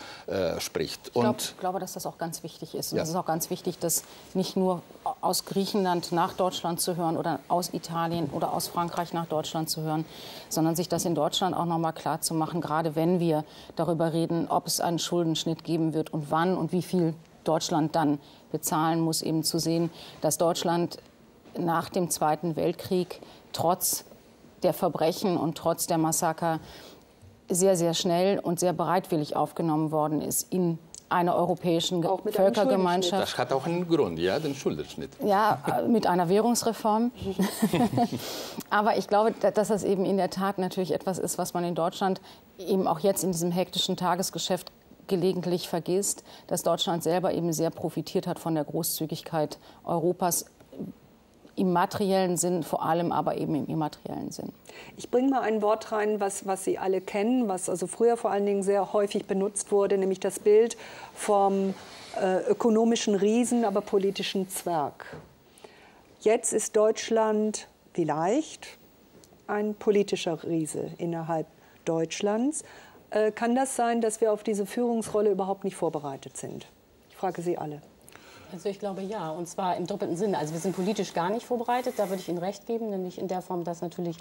spricht. Ich glaube, dass das auch ganz wichtig ist. Und es ist auch ganz wichtig, dass nicht nur aus Griechenland nach Deutschland zu hören oder aus Italien oder aus Frankreich nach Deutschland zu hören, sondern sich das in Deutschland auch noch mal klar zu machen, gerade wenn wir darüber reden, ob es einen Schuldenschnitt geben wird und wann und wie viel Deutschland dann bezahlen muss, eben zu sehen, dass Deutschland nach dem Zweiten Weltkrieg trotz der Verbrechen und trotz der Massaker sehr, sehr schnell und sehr bereitwillig aufgenommen worden ist in einer europäischen Völkergemeinschaft. Das hat auch einen Grund, ja, den Schuldenschnitt. Ja, mit einer Währungsreform. Aber ich glaube, dass das eben in der Tat natürlich etwas ist, was man in Deutschland eben auch jetzt in diesem hektischen Tagesgeschäft gelegentlich vergisst, dass Deutschland selber eben sehr profitiert hat von der Großzügigkeit Europas, im materiellen Sinn, vor allem aber eben im immateriellen Sinn. Ich bringe mal ein Wort rein, was Sie alle kennen, was also früher vor allen Dingen sehr häufig benutzt wurde, nämlich das Bild vom ökonomischen Riesen, aber politischen Zwerg. Jetzt ist Deutschland vielleicht ein politischer Riese innerhalb Deutschlands. Kann das sein, dass wir auf diese Führungsrolle überhaupt nicht vorbereitet sind? Ich frage Sie alle. Also ich glaube ja, und zwar im doppelten Sinne. Also wir sind politisch gar nicht vorbereitet, da würde ich Ihnen recht geben, nämlich in der Form, dass natürlich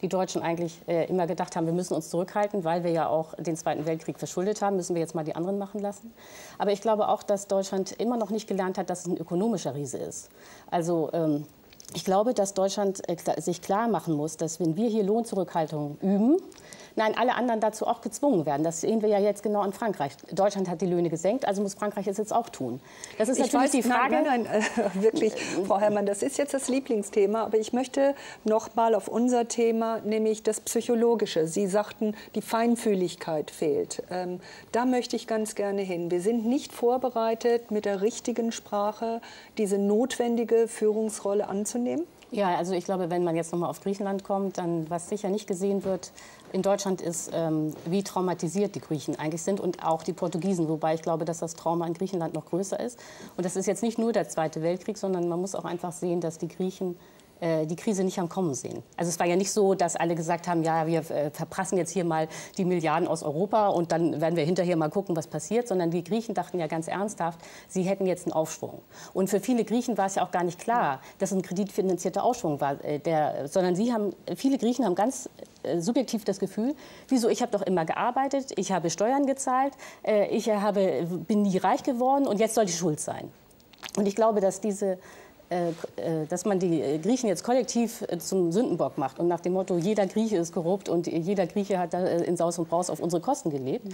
die Deutschen eigentlich immer gedacht haben, wir müssen uns zurückhalten, weil wir ja auch den Zweiten Weltkrieg verschuldet haben, müssen wir jetzt mal die anderen machen lassen. Aber ich glaube auch, dass Deutschland immer noch nicht gelernt hat, dass es ein ökonomischer Riese ist. Also ich glaube, dass Deutschland sich klar machen muss, dass wenn wir hier Lohnzurückhaltung üben, alle anderen dazu auch gezwungen werden. Das sehen wir ja jetzt genau in Frankreich. Deutschland hat die Löhne gesenkt, also muss Frankreich es jetzt auch tun. Das ist natürlich die Frage. Nein, wirklich, Frau Herrmann, das ist jetzt das Lieblingsthema. Aber ich möchte noch mal auf unser Thema, nämlich das Psychologische. Sie sagten, die Feinfühligkeit fehlt. Da möchte ich ganz gerne hin. Wir sind nicht vorbereitet, mit der richtigen Sprache diese notwendige Führungsrolle anzunehmen. Ja, also ich glaube, wenn man jetzt nochmal auf Griechenland kommt, dann, was sicher nicht gesehen wird in Deutschland, ist, wie traumatisiert die Griechen eigentlich sind und auch die Portugiesen. Wobei ich glaube, dass das Trauma in Griechenland noch größer ist. Und das ist jetzt nicht nur der Zweite Weltkrieg, sondern man muss auch einfach sehen, dass die Griechen die Krise nicht am Kommen sehen. Also es war ja nicht so, dass alle gesagt haben, ja, wir verprassen jetzt hier mal die Milliarden aus Europa und dann werden wir hinterher mal gucken, was passiert, sondern die Griechen dachten ja ganz ernsthaft, sie hätten jetzt einen Aufschwung. Und für viele Griechen war es ja auch gar nicht klar, dass ein kreditfinanzierter Aufschwung war, sondern viele Griechen haben ganz subjektiv das Gefühl, wieso, ich habe doch immer gearbeitet, ich habe Steuern gezahlt, bin nie reich geworden und jetzt soll die Schuld sein. Und ich glaube, dass man die Griechen jetzt kollektiv zum Sündenbock macht und nach dem Motto, jeder Grieche ist korrupt und jeder Grieche hat in Saus und Braus auf unsere Kosten gelebt,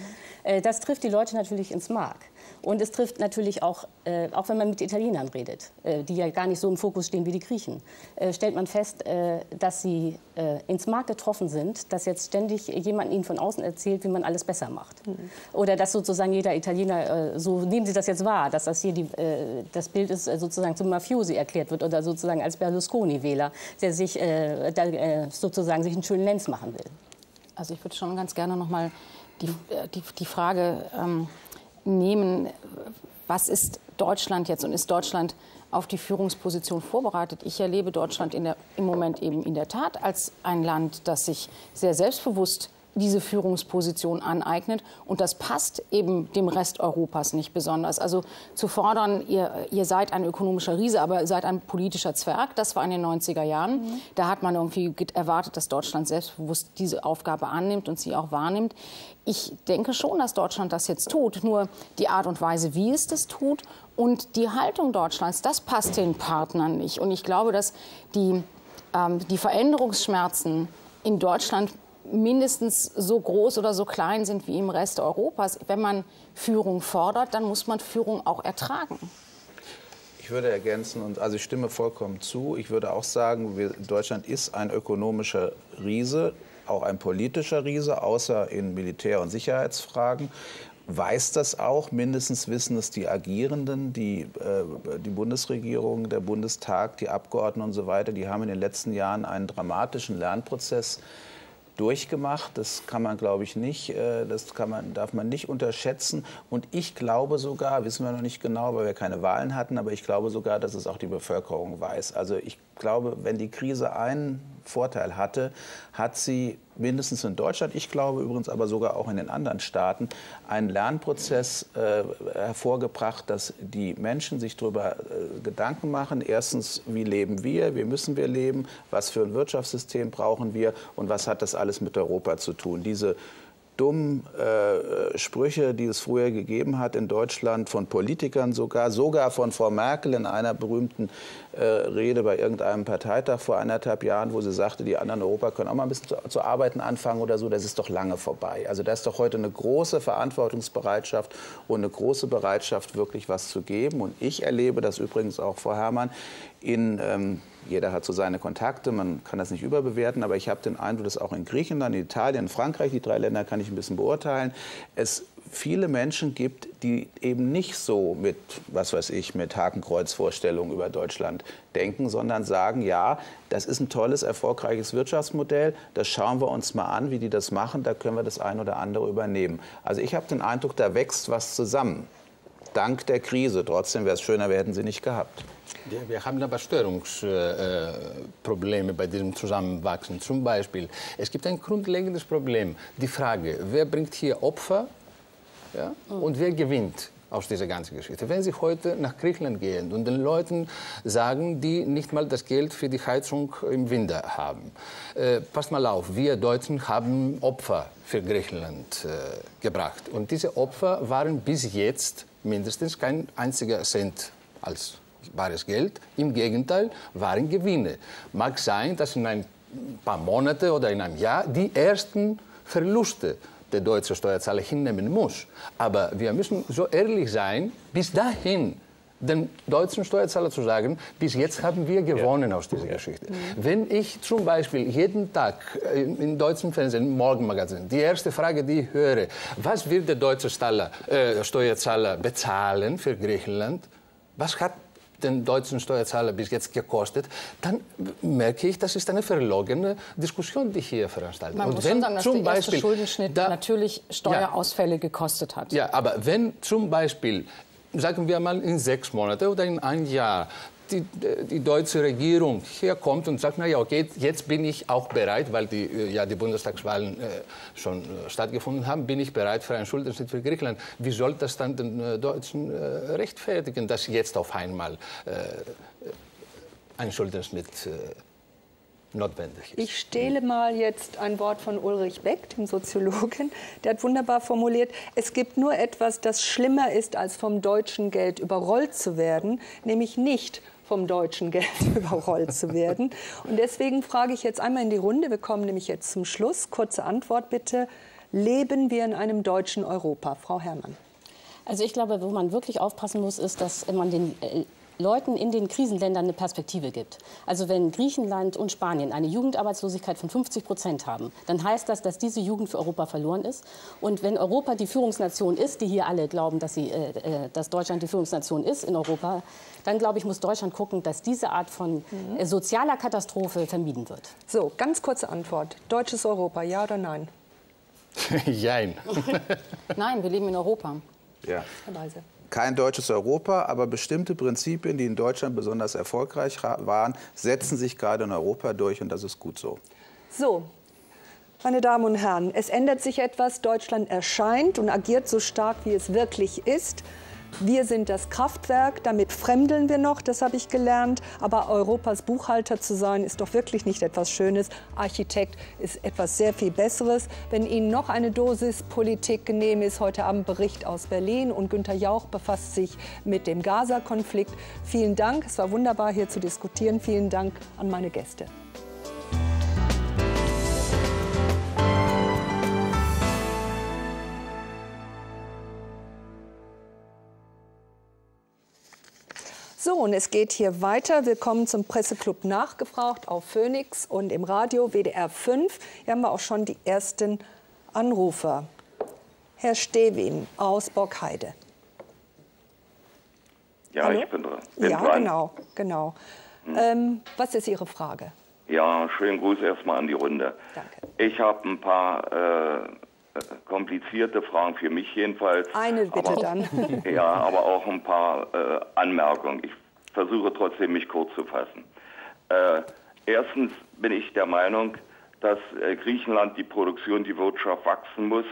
das trifft die Leute natürlich ins Mark. Und es trifft natürlich auch wenn man mit Italienern redet, die ja gar nicht so im Fokus stehen wie die Griechen, stellt man fest, dass sie ins Mark getroffen sind, dass jetzt ständig jemand ihnen von außen erzählt, wie man alles besser macht. Oder dass sozusagen jeder Italiener, so nehmen Sie das jetzt wahr, dass das hier das Bild ist, sozusagen zum Mafiosi erklärt wird oder sozusagen als Berlusconi-Wähler, der sich einen schönen Lenz machen will. Also ich würde schon ganz gerne noch mal die Frage nehmen, was ist Deutschland jetzt und ist Deutschland auf die Führungsposition vorbereitet? Ich erlebe Deutschland im Moment eben in der Tat als ein Land, das sich sehr selbstbewusst diese Führungsposition aneignet. Und das passt eben dem Rest Europas nicht besonders. Also zu fordern, ihr seid ein ökonomischer Riese, aber ihr seid ein politischer Zwerg, das war in den 90er Jahren. Da hat man irgendwie erwartet, dass Deutschland selbstbewusst diese Aufgabe annimmt und sie auch wahrnimmt. Ich denke schon, dass Deutschland das jetzt tut. Nur die Art und Weise, wie es das tut und die Haltung Deutschlands, das passt den Partnern nicht. Und ich glaube, dass die Veränderungsschmerzen in Deutschland mindestens so groß oder so klein sind wie im Rest Europas. Wenn man Führung fordert, dann muss man Führung auch ertragen. Ich würde ergänzen, also ich stimme vollkommen zu. Ich würde auch sagen, Deutschland ist ein ökonomischer Riese, auch ein politischer Riese, außer in Militär- und Sicherheitsfragen. Weiß das auch, mindestens wissen es die Agierenden, die Bundesregierung, der Bundestag, die Abgeordneten und so weiter. Die haben in den letzten Jahren einen dramatischen Lernprozess durchgemacht. Das kann man, glaube ich, nicht. Das darf man nicht unterschätzen. Und ich glaube sogar, wissen wir noch nicht genau, weil wir keine Wahlen hatten, aber ich glaube sogar, dass es auch die Bevölkerung weiß. Also ich glaube, wenn die Krise einen Vorteil hatte, hat sie mindestens in Deutschland, ich glaube übrigens aber sogar auch in den anderen Staaten, einen Lernprozess hervorgebracht, dass die Menschen sich darüber Gedanken machen. Erstens, wie leben wir? Wie müssen wir leben? Was für ein Wirtschaftssystem brauchen wir? Und was hat das alles mit Europa zu tun? Diese dummen Sprüche, die es früher gegeben hat in Deutschland, von Politikern sogar von Frau Merkel in einer berühmten Rede bei irgendeinem Parteitag vor 1,5 Jahren, wo sie sagte, die anderen in Europa können auch mal ein bisschen zu arbeiten anfangen oder so, das ist doch lange vorbei. Also da ist doch heute eine große Verantwortungsbereitschaft und eine große Bereitschaft, wirklich was zu geben. Und ich erlebe das übrigens auch, Frau Herrmann, jeder hat so seine Kontakte, man kann das nicht überbewerten, aber ich habe den Eindruck, dass auch in Griechenland, in Italien, in Frankreich, die drei Länder kann ich ein bisschen beurteilen, es viele Menschen gibt, die eben nicht so mit Hakenkreuzvorstellungen über Deutschland denken, sondern sagen, ja, das ist ein tolles, erfolgreiches Wirtschaftsmodell, das schauen wir uns mal an, wie die das machen, da können wir das ein oder andere übernehmen. Also ich habe den Eindruck, da wächst was zusammen. Dank der Krise. Trotzdem wäre es schöner, wir hätten sie nicht gehabt. Wir haben aber Störungsprobleme bei diesem Zusammenwachsen. Zum Beispiel, es gibt ein grundlegendes Problem. Die Frage, wer bringt hier Opfer, ja, und wer gewinnt aus dieser ganzen Geschichte? Wenn Sie heute nach Griechenland gehen und den Leuten sagen, die nicht mal das Geld für die Heizung im Winter haben, passt mal auf, wir Deutschen haben Opfer für Griechenland gebracht. Und diese Opfer waren bis jetzt mindestens kein einziger Cent als bares Geld. Im Gegenteil, waren Gewinne. Mag sein, dass in ein paar Monaten oder in einem Jahr die ersten Verluste der deutsche Steuerzahler hinnehmen muss. Aber wir müssen so ehrlich sein, bis dahin den deutschen Steuerzahler zu sagen, bis jetzt haben wir gewonnen aus dieser Geschichte. Wenn ich zum Beispiel jeden Tag im deutschen Fernsehen, im Morgenmagazin, die erste Frage, die ich höre, was wird der deutsche Steuerzahler bezahlen für Griechenland, was hat den deutschen Steuerzahler bis jetzt gekostet, dann merke ich, das ist eine verlogene Diskussion, die hier veranstaltet wird. Man muss schon sagen, dass der erste Schuldenschnitt natürlich Steuerausfälle gekostet hat. Ja, aber wenn zum Beispiel, sagen wir mal, in 6 Monaten oder in einem Jahr die deutsche Regierung herkommt und sagt, naja, okay, jetzt bin ich auch bereit, weil die Bundestagswahlen schon stattgefunden haben, bin ich bereit für einen Schuldenschnitt für Griechenland. Wie soll das dann den Deutschen rechtfertigen, dass jetzt auf einmal ein Schuldenschnitt notwendig ist? Ich stehle mal jetzt ein Wort von Ulrich Beck, dem Soziologen. Der hat wunderbar formuliert, es gibt nur etwas, das schlimmer ist, als vom deutschen Geld überrollt zu werden, nämlich nicht vom deutschen Geld überrollt zu werden. Und deswegen frage ich jetzt einmal in die Runde, wir kommen nämlich jetzt zum Schluss, kurze Antwort bitte, leben wir in einem deutschen Europa? Frau Herrmann. Also ich glaube, wo man wirklich aufpassen muss, ist, dass man den Leuten in den Krisenländern eine Perspektive gibt. Also wenn Griechenland und Spanien eine Jugendarbeitslosigkeit von 50% haben, dann heißt das, dass diese Jugend für Europa verloren ist. Und wenn Europa die Führungsnation ist, die hier alle glauben, dass Deutschland die Führungsnation ist in Europa, dann glaube ich, muss Deutschland gucken, dass diese Art von sozialer Katastrophe vermieden wird. So, ganz kurze Antwort. Deutsches Europa, ja oder nein? Jein. Nein, wir leben in Europa. Ja. Herr Beise. Kein deutsches Europa, aber bestimmte Prinzipien, die in Deutschland besonders erfolgreich waren, setzen sich gerade in Europa durch und das ist gut so. So, meine Damen und Herren, es ändert sich etwas. Deutschland erscheint und agiert so stark, wie es wirklich ist. Wir sind das Kraftwerk, damit fremdeln wir noch, das habe ich gelernt. Aber Europas Buchhalter zu sein, ist doch wirklich nicht etwas Schönes. Architekt ist etwas sehr viel Besseres. Wenn Ihnen noch eine Dosis Politik genehm ist, heute Abend Bericht aus Berlin. Und Günter Jauch befasst sich mit dem Gaza-Konflikt. Vielen Dank, es war wunderbar, hier zu diskutieren. Vielen Dank an meine Gäste. So, und es geht hier weiter. Willkommen zum Presseclub Nachgefragt auf Phoenix und im Radio WDR5. Hier haben wir auch schon die ersten Anrufer. Herr Stewin aus Borkheide. Ja, hallo? Ich bin dran. Genau. Was ist Ihre Frage? Ja, schönen Gruß erstmal an die Runde. Danke. Ich habe ein paar komplizierte Fragen, für mich jedenfalls. Eine bitte aber, dann. Ja, aber auch ein paar Anmerkungen. Ich versuche trotzdem, mich kurz zu fassen. Erstens bin ich der Meinung, dass Griechenland die Produktion, die Wirtschaft wachsen muss.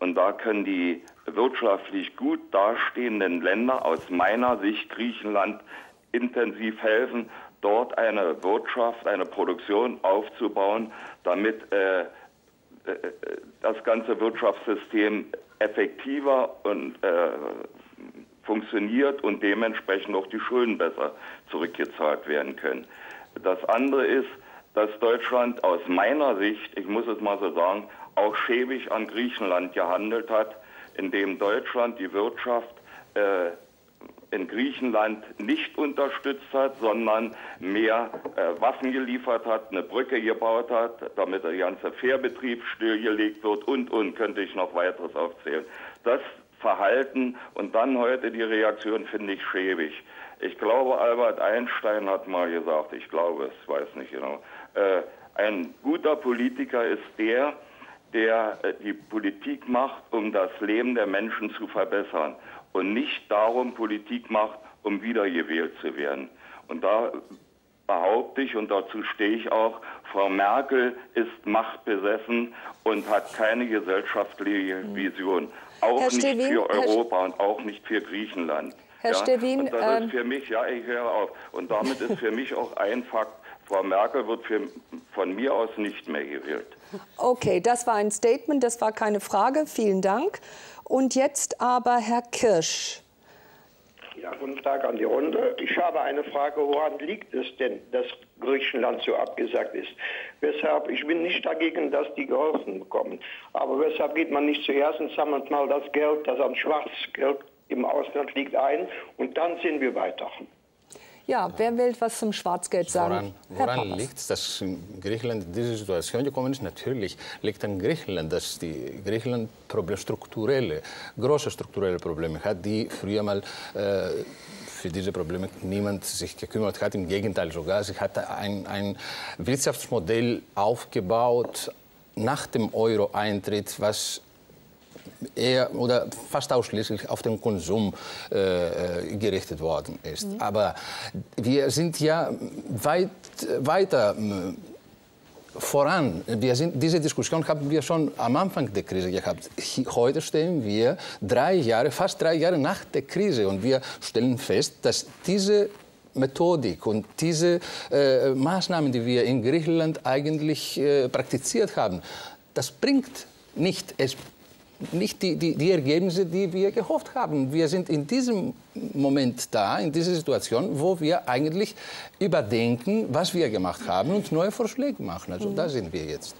Und da können die wirtschaftlich gut dastehenden Länder aus meiner Sicht Griechenland intensiv helfen, dort eine Wirtschaft, eine Produktion aufzubauen, damit das ganze Wirtschaftssystem effektiver und funktioniert und dementsprechend auch die Schulden besser zurückgezahlt werden können. Das andere ist, dass Deutschland aus meiner Sicht, ich muss es mal so sagen, auch schäbig an Griechenland gehandelt hat, indem Deutschland die Wirtschaft in Griechenland nicht unterstützt hat, sondern mehr Waffen geliefert hat, eine Brücke gebaut hat, damit der ganze Fährbetrieb stillgelegt wird und, könnte ich noch weiteres aufzählen. Das Verhalten und dann heute die Reaktion finde ich schäbig. Ich glaube, Albert Einstein hat mal gesagt, ich glaube es, weiß nicht genau, ein guter Politiker ist der die Politik macht, um das Leben der Menschen zu verbessern. Und nicht darum Politik macht, um wiedergewählt zu werden. Und da behaupte ich, und dazu stehe ich auch, Frau Merkel ist machtbesessen und hat keine gesellschaftliche Vision. Auch Herr nicht Stewin, für Europa und auch nicht für Griechenland. Herr Stewin, und das ist für mich, ja, ich höre auf. Und damit ist für mich auch ein Fakt, Frau Merkel wird von mir aus nicht mehr gewählt. Okay, das war ein Statement, das war keine Frage. Vielen Dank. Und jetzt aber Herr Kirsch. Ja, guten Tag an die Runde. Ich habe eine Frage, woran liegt es denn, dass Griechenland so abgesagt ist? Weshalb, ich bin nicht dagegen, dass die geholfen bekommen. Aber weshalb geht man nicht zuerst und sammelt mal das Geld, das an Schwarzgeld im Ausland liegt, ein und dann sehen wir weiter. Ja, wer will was zum Schwarzgeld sagen? Woran liegt es, dass Griechenland in diese Situation gekommen ist? Natürlich liegt an Griechenland, dass die Griechenland große strukturelle Probleme hat, die früher mal für diese Probleme niemand sich gekümmert hat. Im Gegenteil sogar, sie hat ein Wirtschaftsmodell aufgebaut nach dem Euro-Eintritt, was eher oder fast ausschließlich auf den Konsum gerichtet worden ist. Mhm. Aber wir sind ja weiter voran. Diese Diskussion haben wir schon am Anfang der Krise gehabt. Heute stehen wir fast drei Jahre nach der Krise und wir stellen fest, dass diese Methodik und diese Maßnahmen, die wir in Griechenland eigentlich praktiziert haben, das bringt nicht die Ergebnisse, die wir gehofft haben. Wir sind in diesem Moment in dieser Situation, wo wir eigentlich überdenken, was wir gemacht haben und neue Vorschläge machen. Also da sind wir jetzt.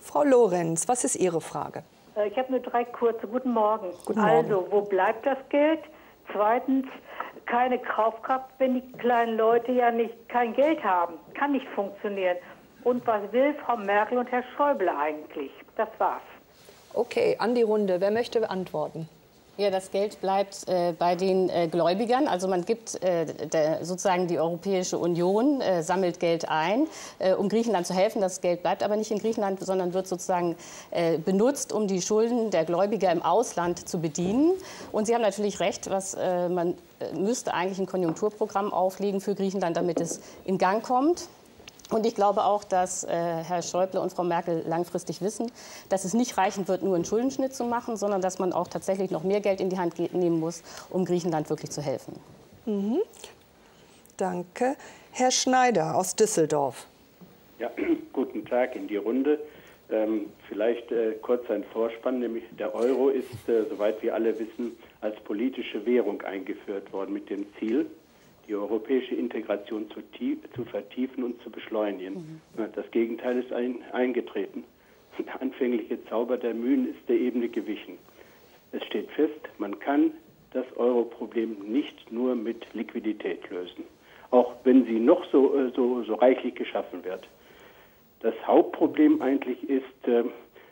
Frau Lorenz, was ist Ihre Frage? Ich habe nur drei kurze. Guten Morgen. Guten Morgen. Also, wo bleibt das Geld? Zweitens, keine Kaufkraft, wenn die kleinen Leute ja kein Geld haben. Kann nicht funktionieren. Und was will Frau Merkel und Herr Schäuble eigentlich? Das war's. Okay, an die Runde. Wer möchte antworten? Ja, das Geld bleibt bei den Gläubigern. Also man gibt sozusagen die Europäische Union, sammelt Geld ein, um Griechenland zu helfen. Das Geld bleibt aber nicht in Griechenland, sondern wird sozusagen benutzt, um die Schulden der Gläubiger im Ausland zu bedienen. Und Sie haben natürlich recht, was man müsste eigentlich ein Konjunkturprogramm auflegen für Griechenland, damit es in Gang kommt. Und ich glaube auch, dass Herr Schäuble und Frau Merkel langfristig wissen, dass es nicht reichen wird, nur einen Schuldenschnitt zu machen, sondern dass man auch tatsächlich noch mehr Geld in die Hand nehmen muss, um Griechenland wirklich zu helfen. Mhm. Danke. Herr Schneider aus Düsseldorf. Ja, guten Tag in die Runde. Vielleicht kurz ein Vorspann, nämlich der Euro ist, soweit wir alle wissen, als politische Währung eingeführt worden mit dem Ziel, die europäische Integration zu vertiefen und zu beschleunigen. Mhm. Das Gegenteil ist eingetreten. Der anfängliche Zauber der Mühen ist der Ebene gewichen. Es steht fest, man kann das Euro-Problem nicht nur mit Liquidität lösen, auch wenn sie noch so reichlich geschaffen wird. Das Hauptproblem eigentlich ist,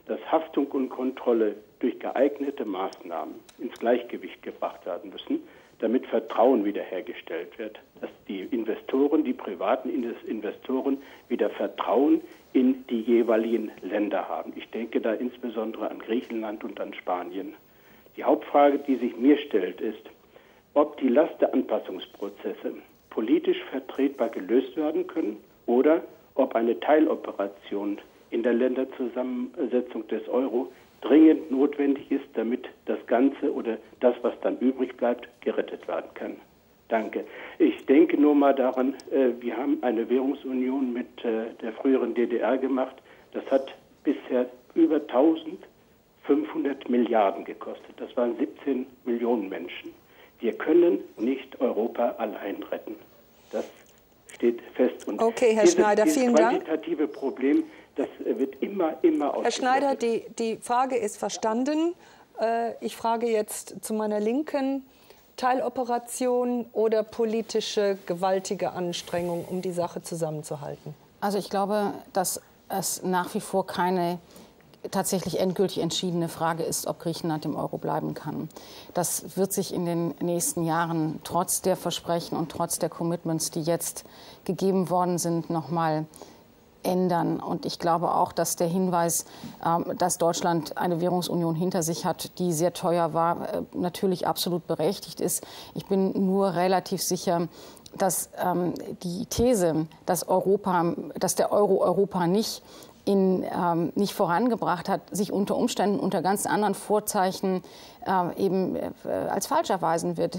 dass Haftung und Kontrolle durch geeignete Maßnahmen ins Gleichgewicht gebracht werden müssen, damit Vertrauen wiederhergestellt wird, dass die Investoren, die privaten Investoren wieder Vertrauen in die jeweiligen Länder haben. Ich denke da insbesondere an Griechenland und an Spanien. Die Hauptfrage, die sich mir stellt, ist, ob die Last der Anpassungsprozesse politisch vertretbar gelöst werden können oder ob eine Teiloperation in der Länderzusammensetzung des Euro dringend notwendig ist, damit das Ganze oder das, was dann übrig bleibt, gerettet werden kann. Danke. Ich denke nur mal daran, wir haben eine Währungsunion mit der früheren DDR gemacht. Das hat bisher über 1500 Milliarden gekostet. Das waren 17 Millionen Menschen. Wir können nicht Europa allein retten. Das steht fest. Und okay, Herr Schneider, vielen Dank. Dieses quantitative Problem, das wird immer ausgewertet. Herr Schneider, die Frage ist verstanden. Ich frage jetzt zu meiner Linken, Teiloperation oder politische gewaltige Anstrengung, um die Sache zusammenzuhalten? Also ich glaube, dass es nach wie vor keine tatsächlich endgültig entschiedene Frage ist, ob Griechenland im Euro bleiben kann. Das wird sich in den nächsten Jahren trotz der Versprechen und trotz der Commitments, die jetzt gegeben worden sind, noch mal ändern. Und ich glaube auch, dass der Hinweis, dass Deutschland eine Währungsunion hinter sich hat, die sehr teuer war, natürlich absolut berechtigt ist. Ich bin nur relativ sicher, dass die These, dass der Euro Europa nicht vorangebracht hat, sich unter Umständen unter ganz anderen Vorzeichen eben als falsch erweisen wird.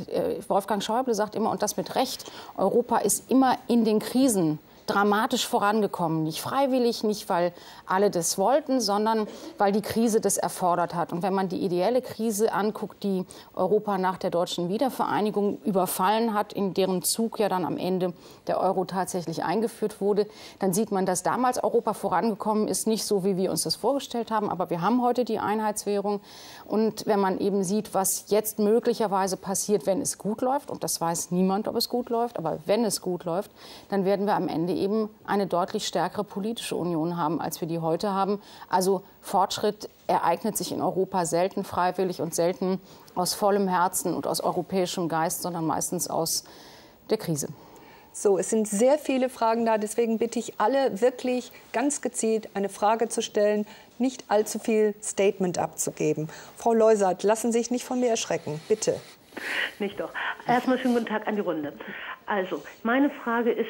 Wolfgang Schäuble sagt immer, und das mit Recht, Europa ist immer in den Krisen dramatisch vorangekommen. Nicht freiwillig, nicht weil alle das wollten, sondern weil die Krise das erfordert hat. Und wenn man die ideelle Krise anguckt, die Europa nach der deutschen Wiedervereinigung überfallen hat, in deren Zug ja dann am Ende der Euro tatsächlich eingeführt wurde, dann sieht man, dass damals Europa vorangekommen ist, nicht so, wie wir uns das vorgestellt haben, aber wir haben heute die Einheitswährung. Und wenn man eben sieht, was jetzt möglicherweise passiert, wenn es gut läuft, und das weiß niemand, ob es gut läuft, aber wenn es gut läuft, dann werden wir am Ende eben eine deutlich stärkere politische Union haben, als wir die heute haben. Also Fortschritt ereignet sich in Europa selten freiwillig und selten aus vollem Herzen und aus europäischem Geist, sondern meistens aus der Krise. So, es sind sehr viele Fragen da, deswegen bitte ich alle wirklich ganz gezielt eine Frage zu stellen, nicht allzu viel Statement abzugeben. Frau Leusert, lassen Sie sich nicht von mir erschrecken, bitte. Nicht doch. Erstmal schönen guten Tag an die Runde. Also, meine Frage ist,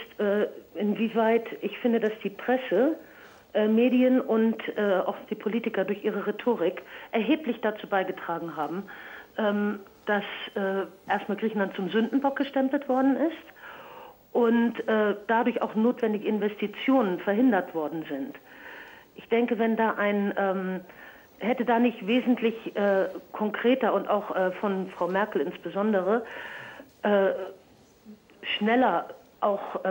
inwieweit ich finde, dass die Presse, Medien und auch die Politiker durch ihre Rhetorik erheblich dazu beigetragen haben, dass erstmal Griechenland zum Sündenbock gestempelt worden ist und dadurch auch notwendige Investitionen verhindert worden sind. Ich denke, wenn da ein hätte da nicht wesentlich konkreter und auch von Frau Merkel insbesondere schneller auch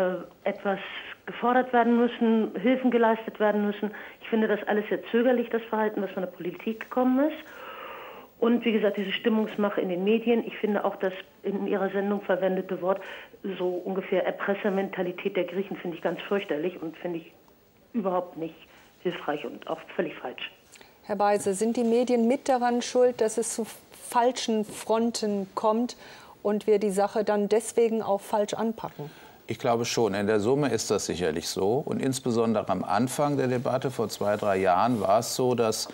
etwas gefordert werden müssen, Hilfen geleistet werden müssen. Ich finde das alles sehr zögerlich, das Verhalten, was von der Politik gekommen ist. Und wie gesagt, diese Stimmungsmache in den Medien. Ich finde auch das in Ihrer Sendung verwendete Wort, so ungefähr Erpressermentalität der Griechen, finde ich ganz fürchterlich und finde ich überhaupt nicht hilfreich und auch völlig falsch. Herr Beise, sind die Medien mit daran schuld, dass es zu falschen Fronten kommt und wir die Sache dann deswegen auch falsch anpacken? Ich glaube schon. In der Summe ist das sicherlich so. Und insbesondere am Anfang der Debatte vor 2, 3 Jahren war es so, dass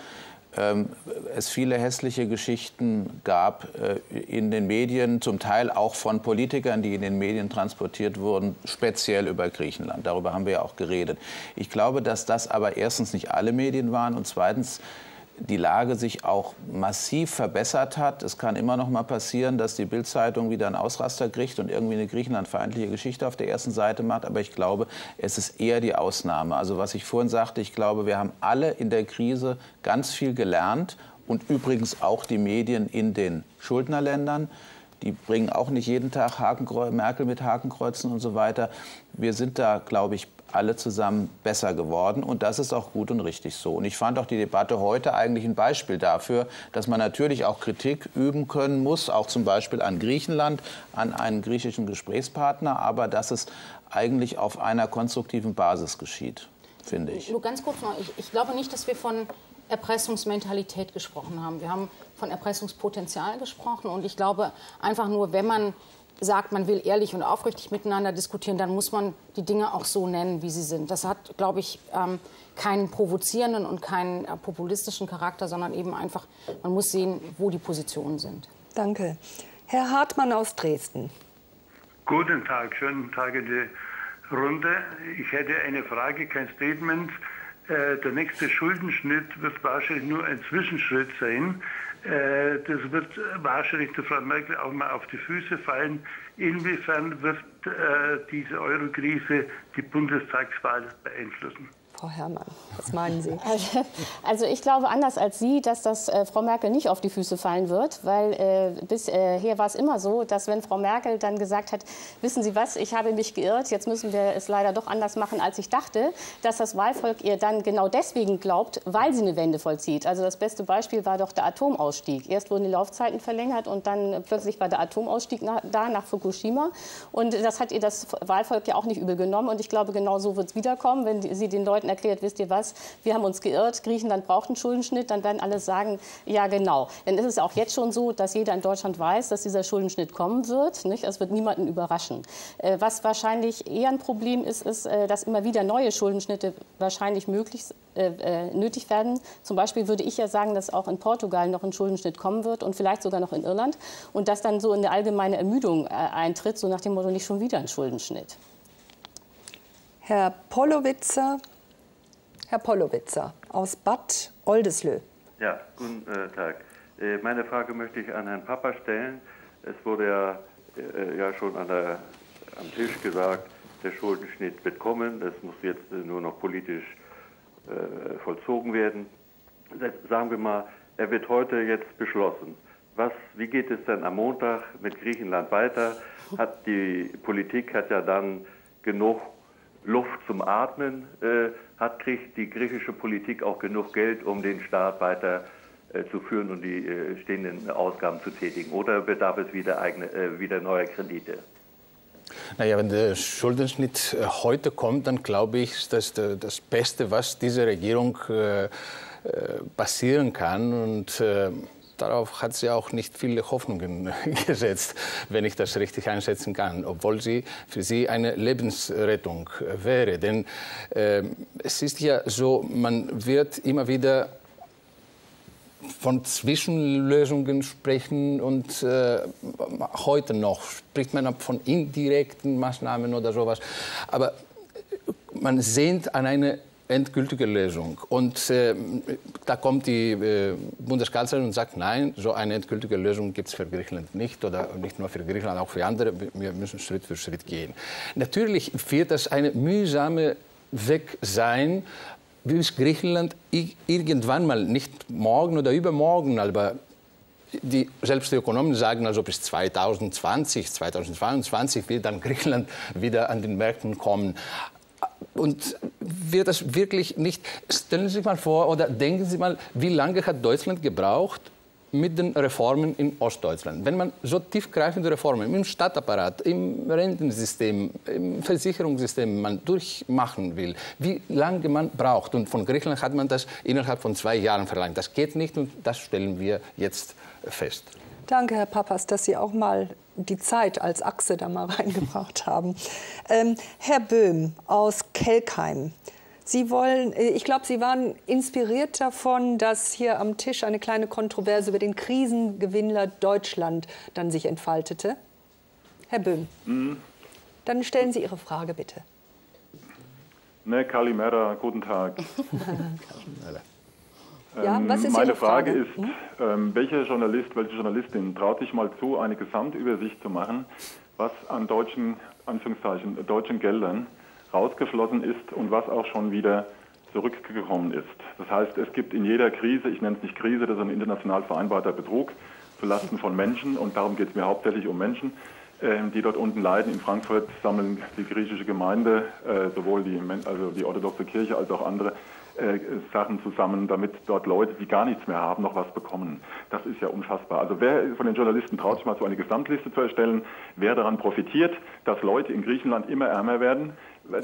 es viele hässliche Geschichten gab in den Medien, zum Teil auch von Politikern, die in den Medien transportiert wurden, speziell über Griechenland. Darüber haben wir ja auch geredet. Ich glaube, dass das aber erstens nicht alle Medien waren und zweitens die Lage sich auch massiv verbessert hat. Es kann immer noch mal passieren, dass die Bild-Zeitung wieder einen Ausraster kriegt und irgendwie eine griechenlandfeindliche Geschichte auf der ersten Seite macht. Aber ich glaube, es ist eher die Ausnahme. Also was ich vorhin sagte, ich glaube, wir haben alle in der Krise ganz viel gelernt. Und übrigens auch die Medien in den Schuldnerländern. Die bringen auch nicht jeden Tag Merkel mit Hakenkreuzen und so weiter. Wir sind da, glaube ich, alle zusammen besser geworden. Und das ist auch gut und richtig so. Und ich fand auch die Debatte heute eigentlich ein Beispiel dafür, dass man natürlich auch Kritik üben können muss, auch zum Beispiel an Griechenland, an einen griechischen Gesprächspartner, aber dass es eigentlich auf einer konstruktiven Basis geschieht, finde ich. Nur ganz kurz noch, ich glaube nicht, dass wir von Erpressungsmentalität gesprochen haben. Wir haben von Erpressungspotenzial gesprochen und ich glaube einfach nur, wenn man sagt, man will ehrlich und aufrichtig miteinander diskutieren, dann muss man die Dinge auch so nennen, wie sie sind. Das hat, glaube ich, keinen provozierenden und keinen populistischen Charakter, sondern eben einfach, man muss sehen, wo die Positionen sind. Danke. Herr Hartmann aus Dresden. Guten Tag, schönen Tag in die Runde. Ich hätte eine Frage, kein Statement. Der nächste Schuldenschnitt wird wahrscheinlich nur ein Zwischenschritt sein. Das wird wahrscheinlich der Frau Merkel auch mal auf die Füße fallen. Inwiefern wird diese Euro-Krise die Bundestagswahl beeinflussen? Frau Herrmann, was meinen Sie? Also ich glaube anders als Sie, dass das Frau Merkel nicht auf die Füße fallen wird, weil bisher war es immer so, dass wenn Frau Merkel dann gesagt hat, wissen Sie was, ich habe mich geirrt, jetzt müssen wir es leider doch anders machen, als ich dachte, dass das Wahlvolk ihr dann genau deswegen glaubt, weil sie eine Wende vollzieht. Also das beste Beispiel war doch der Atomausstieg. Erst wurden die Laufzeiten verlängert und dann plötzlich war der Atomausstieg nach Fukushima. Und das hat ihr das Wahlvolk ja auch nicht übel genommen. Und ich glaube, genau so wird es wiederkommen, wenn sie den Leuten erklärt, wisst ihr was, wir haben uns geirrt, Griechenland braucht einen Schuldenschnitt, dann werden alle sagen, ja genau. Denn es ist auch jetzt schon so, dass jeder in Deutschland weiß, dass dieser Schuldenschnitt kommen wird, nicht? Das wird niemanden überraschen. Was wahrscheinlich eher ein Problem ist, ist, dass immer wieder neue Schuldenschnitte wahrscheinlich nötig werden. Zum Beispiel würde ich ja sagen, dass auch in Portugal noch ein Schuldenschnitt kommen wird und vielleicht sogar noch in Irland und dass dann so eine allgemeine Ermüdung eintritt, so nach dem Motto, nicht schon wieder ein Schuldenschnitt. Herr Pollowitzer. Herr Pollowitzer aus Bad Oldesloe. Ja, guten Tag. Meine Frage möchte ich an Herrn Pappas stellen. Es wurde ja schon am Tisch gesagt, der Schuldenschnitt wird kommen. Das muss jetzt nur noch politisch vollzogen werden. Sagen wir mal, er wird heute jetzt beschlossen. Wie geht es dann am Montag mit Griechenland weiter? Die Politik hat ja dann genug Luft zum Atmen. Kriegt die griechische Politik auch genug Geld, um den Staat weiter zu führen und die stehenden Ausgaben zu tätigen? Oder bedarf es wieder neuer Kredite? Naja, wenn der Schuldenschnitt heute kommt, dann glaube ich, dass das Beste, was diese Regierung passieren kann. Und darauf hat sie auch nicht viele Hoffnungen gesetzt, wenn ich das richtig einschätzen kann, obwohl sie für sie eine Lebensrettung wäre. Denn es ist ja so, man wird immer wieder von Zwischenlösungen sprechen und heute noch spricht man von indirekten Maßnahmen oder sowas. Aber man sehnt an eine endgültige Lösung. Und da kommt die Bundeskanzlerin und sagt, nein, so eine endgültige Lösung gibt es für Griechenland nicht oder nicht nur für Griechenland, auch für andere. Wir müssen Schritt für Schritt gehen. Natürlich wird das eine mühsame Weg sein, bis Griechenland irgendwann mal, nicht morgen oder übermorgen, aber selbst die Ökonomen sagen, also bis 2020, 2022 wird dann Griechenland wieder an den Märkten kommen. Und wird das wirklich nicht, stellen Sie sich mal vor oder denken Sie mal, wie lange hat Deutschland gebraucht mit den Reformen in Ostdeutschland? Wenn man so tiefgreifende Reformen im Stadtapparat, im Rentensystem, im Versicherungssystem man durchmachen will, wie lange man braucht. Und von Griechenland hat man das innerhalb von 2 Jahren verlangt. Das geht nicht und das stellen wir jetzt fest. Danke, Herr Pappas, dass Sie auch mal die Zeit als Achse da mal reingebracht haben. Herr Böhm aus Kelkheim, Sie wollen, ich glaube, Sie waren inspiriert davon, dass hier am Tisch eine kleine Kontroverse über den Krisengewinnler Deutschland dann sich entfaltete. Herr Böhm, dann stellen Sie Ihre Frage bitte. Ne, Kalimera, guten Tag. Ja, was ist meine Frage ist, welcher Journalist, welche Journalistin traut sich mal zu, eine Gesamtübersicht zu machen, was an deutschen, Anführungszeichen, deutschen Geldern rausgeflossen ist und was auch schon wieder zurückgekommen ist. Das heißt, es gibt in jeder Krise, ich nenne es nicht Krise, das ist ein international vereinbarter Betrug zulasten von Menschen und darum geht es mir hauptsächlich um Menschen, die dort unten leiden. In Frankfurt sammeln die griechische Gemeinde, sowohl die orthodoxe Kirche als auch andere, Sachen zusammen, damit dort Leute, die gar nichts mehr haben, noch was bekommen. Das ist ja unfassbar. Also wer von den Journalisten traut sich mal so eine Gesamtliste zu erstellen, wer daran profitiert, dass Leute in Griechenland immer ärmer werden,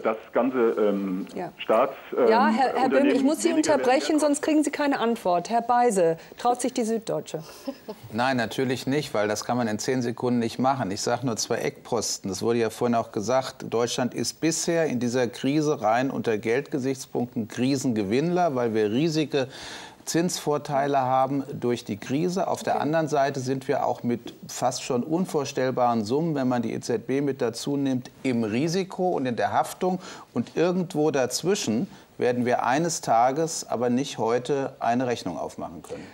das ganze Staatsunternehmen... ja, Herr Böhm, ich muss Sie unterbrechen, sonst kriegen Sie keine Antwort. Herr Beise, traut sich die Süddeutsche? Nein, natürlich nicht, weil das kann man in 10 Sekunden nicht machen. Ich sage nur 2 Eckposten. Das wurde ja vorhin auch gesagt, Deutschland ist bisher in dieser Krise rein unter Geldgesichtspunkten Krisengewinnler, weil wir riesige Zinsvorteile haben durch die Krise. Auf der anderen Seite sind wir auch mit fast schon unvorstellbaren Summen, wenn man die EZB mit dazu nimmt, im Risiko und in der Haftung. Und irgendwo dazwischen werden wir eines Tages, aber nicht heute, eine Rechnung aufmachen können.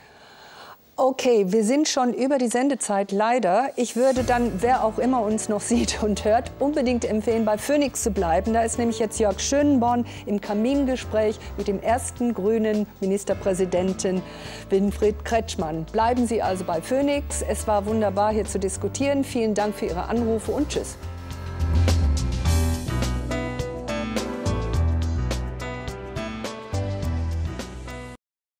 Okay, wir sind schon über die Sendezeit, leider. Ich würde dann, wer auch immer uns noch sieht und hört, unbedingt empfehlen, bei Phoenix zu bleiben. Da ist nämlich jetzt Jörg Schönenborn im Kamingespräch mit dem ersten grünen Ministerpräsidenten Winfried Kretschmann. Bleiben Sie also bei Phoenix. Es war wunderbar, hier zu diskutieren. Vielen Dank für Ihre Anrufe und tschüss.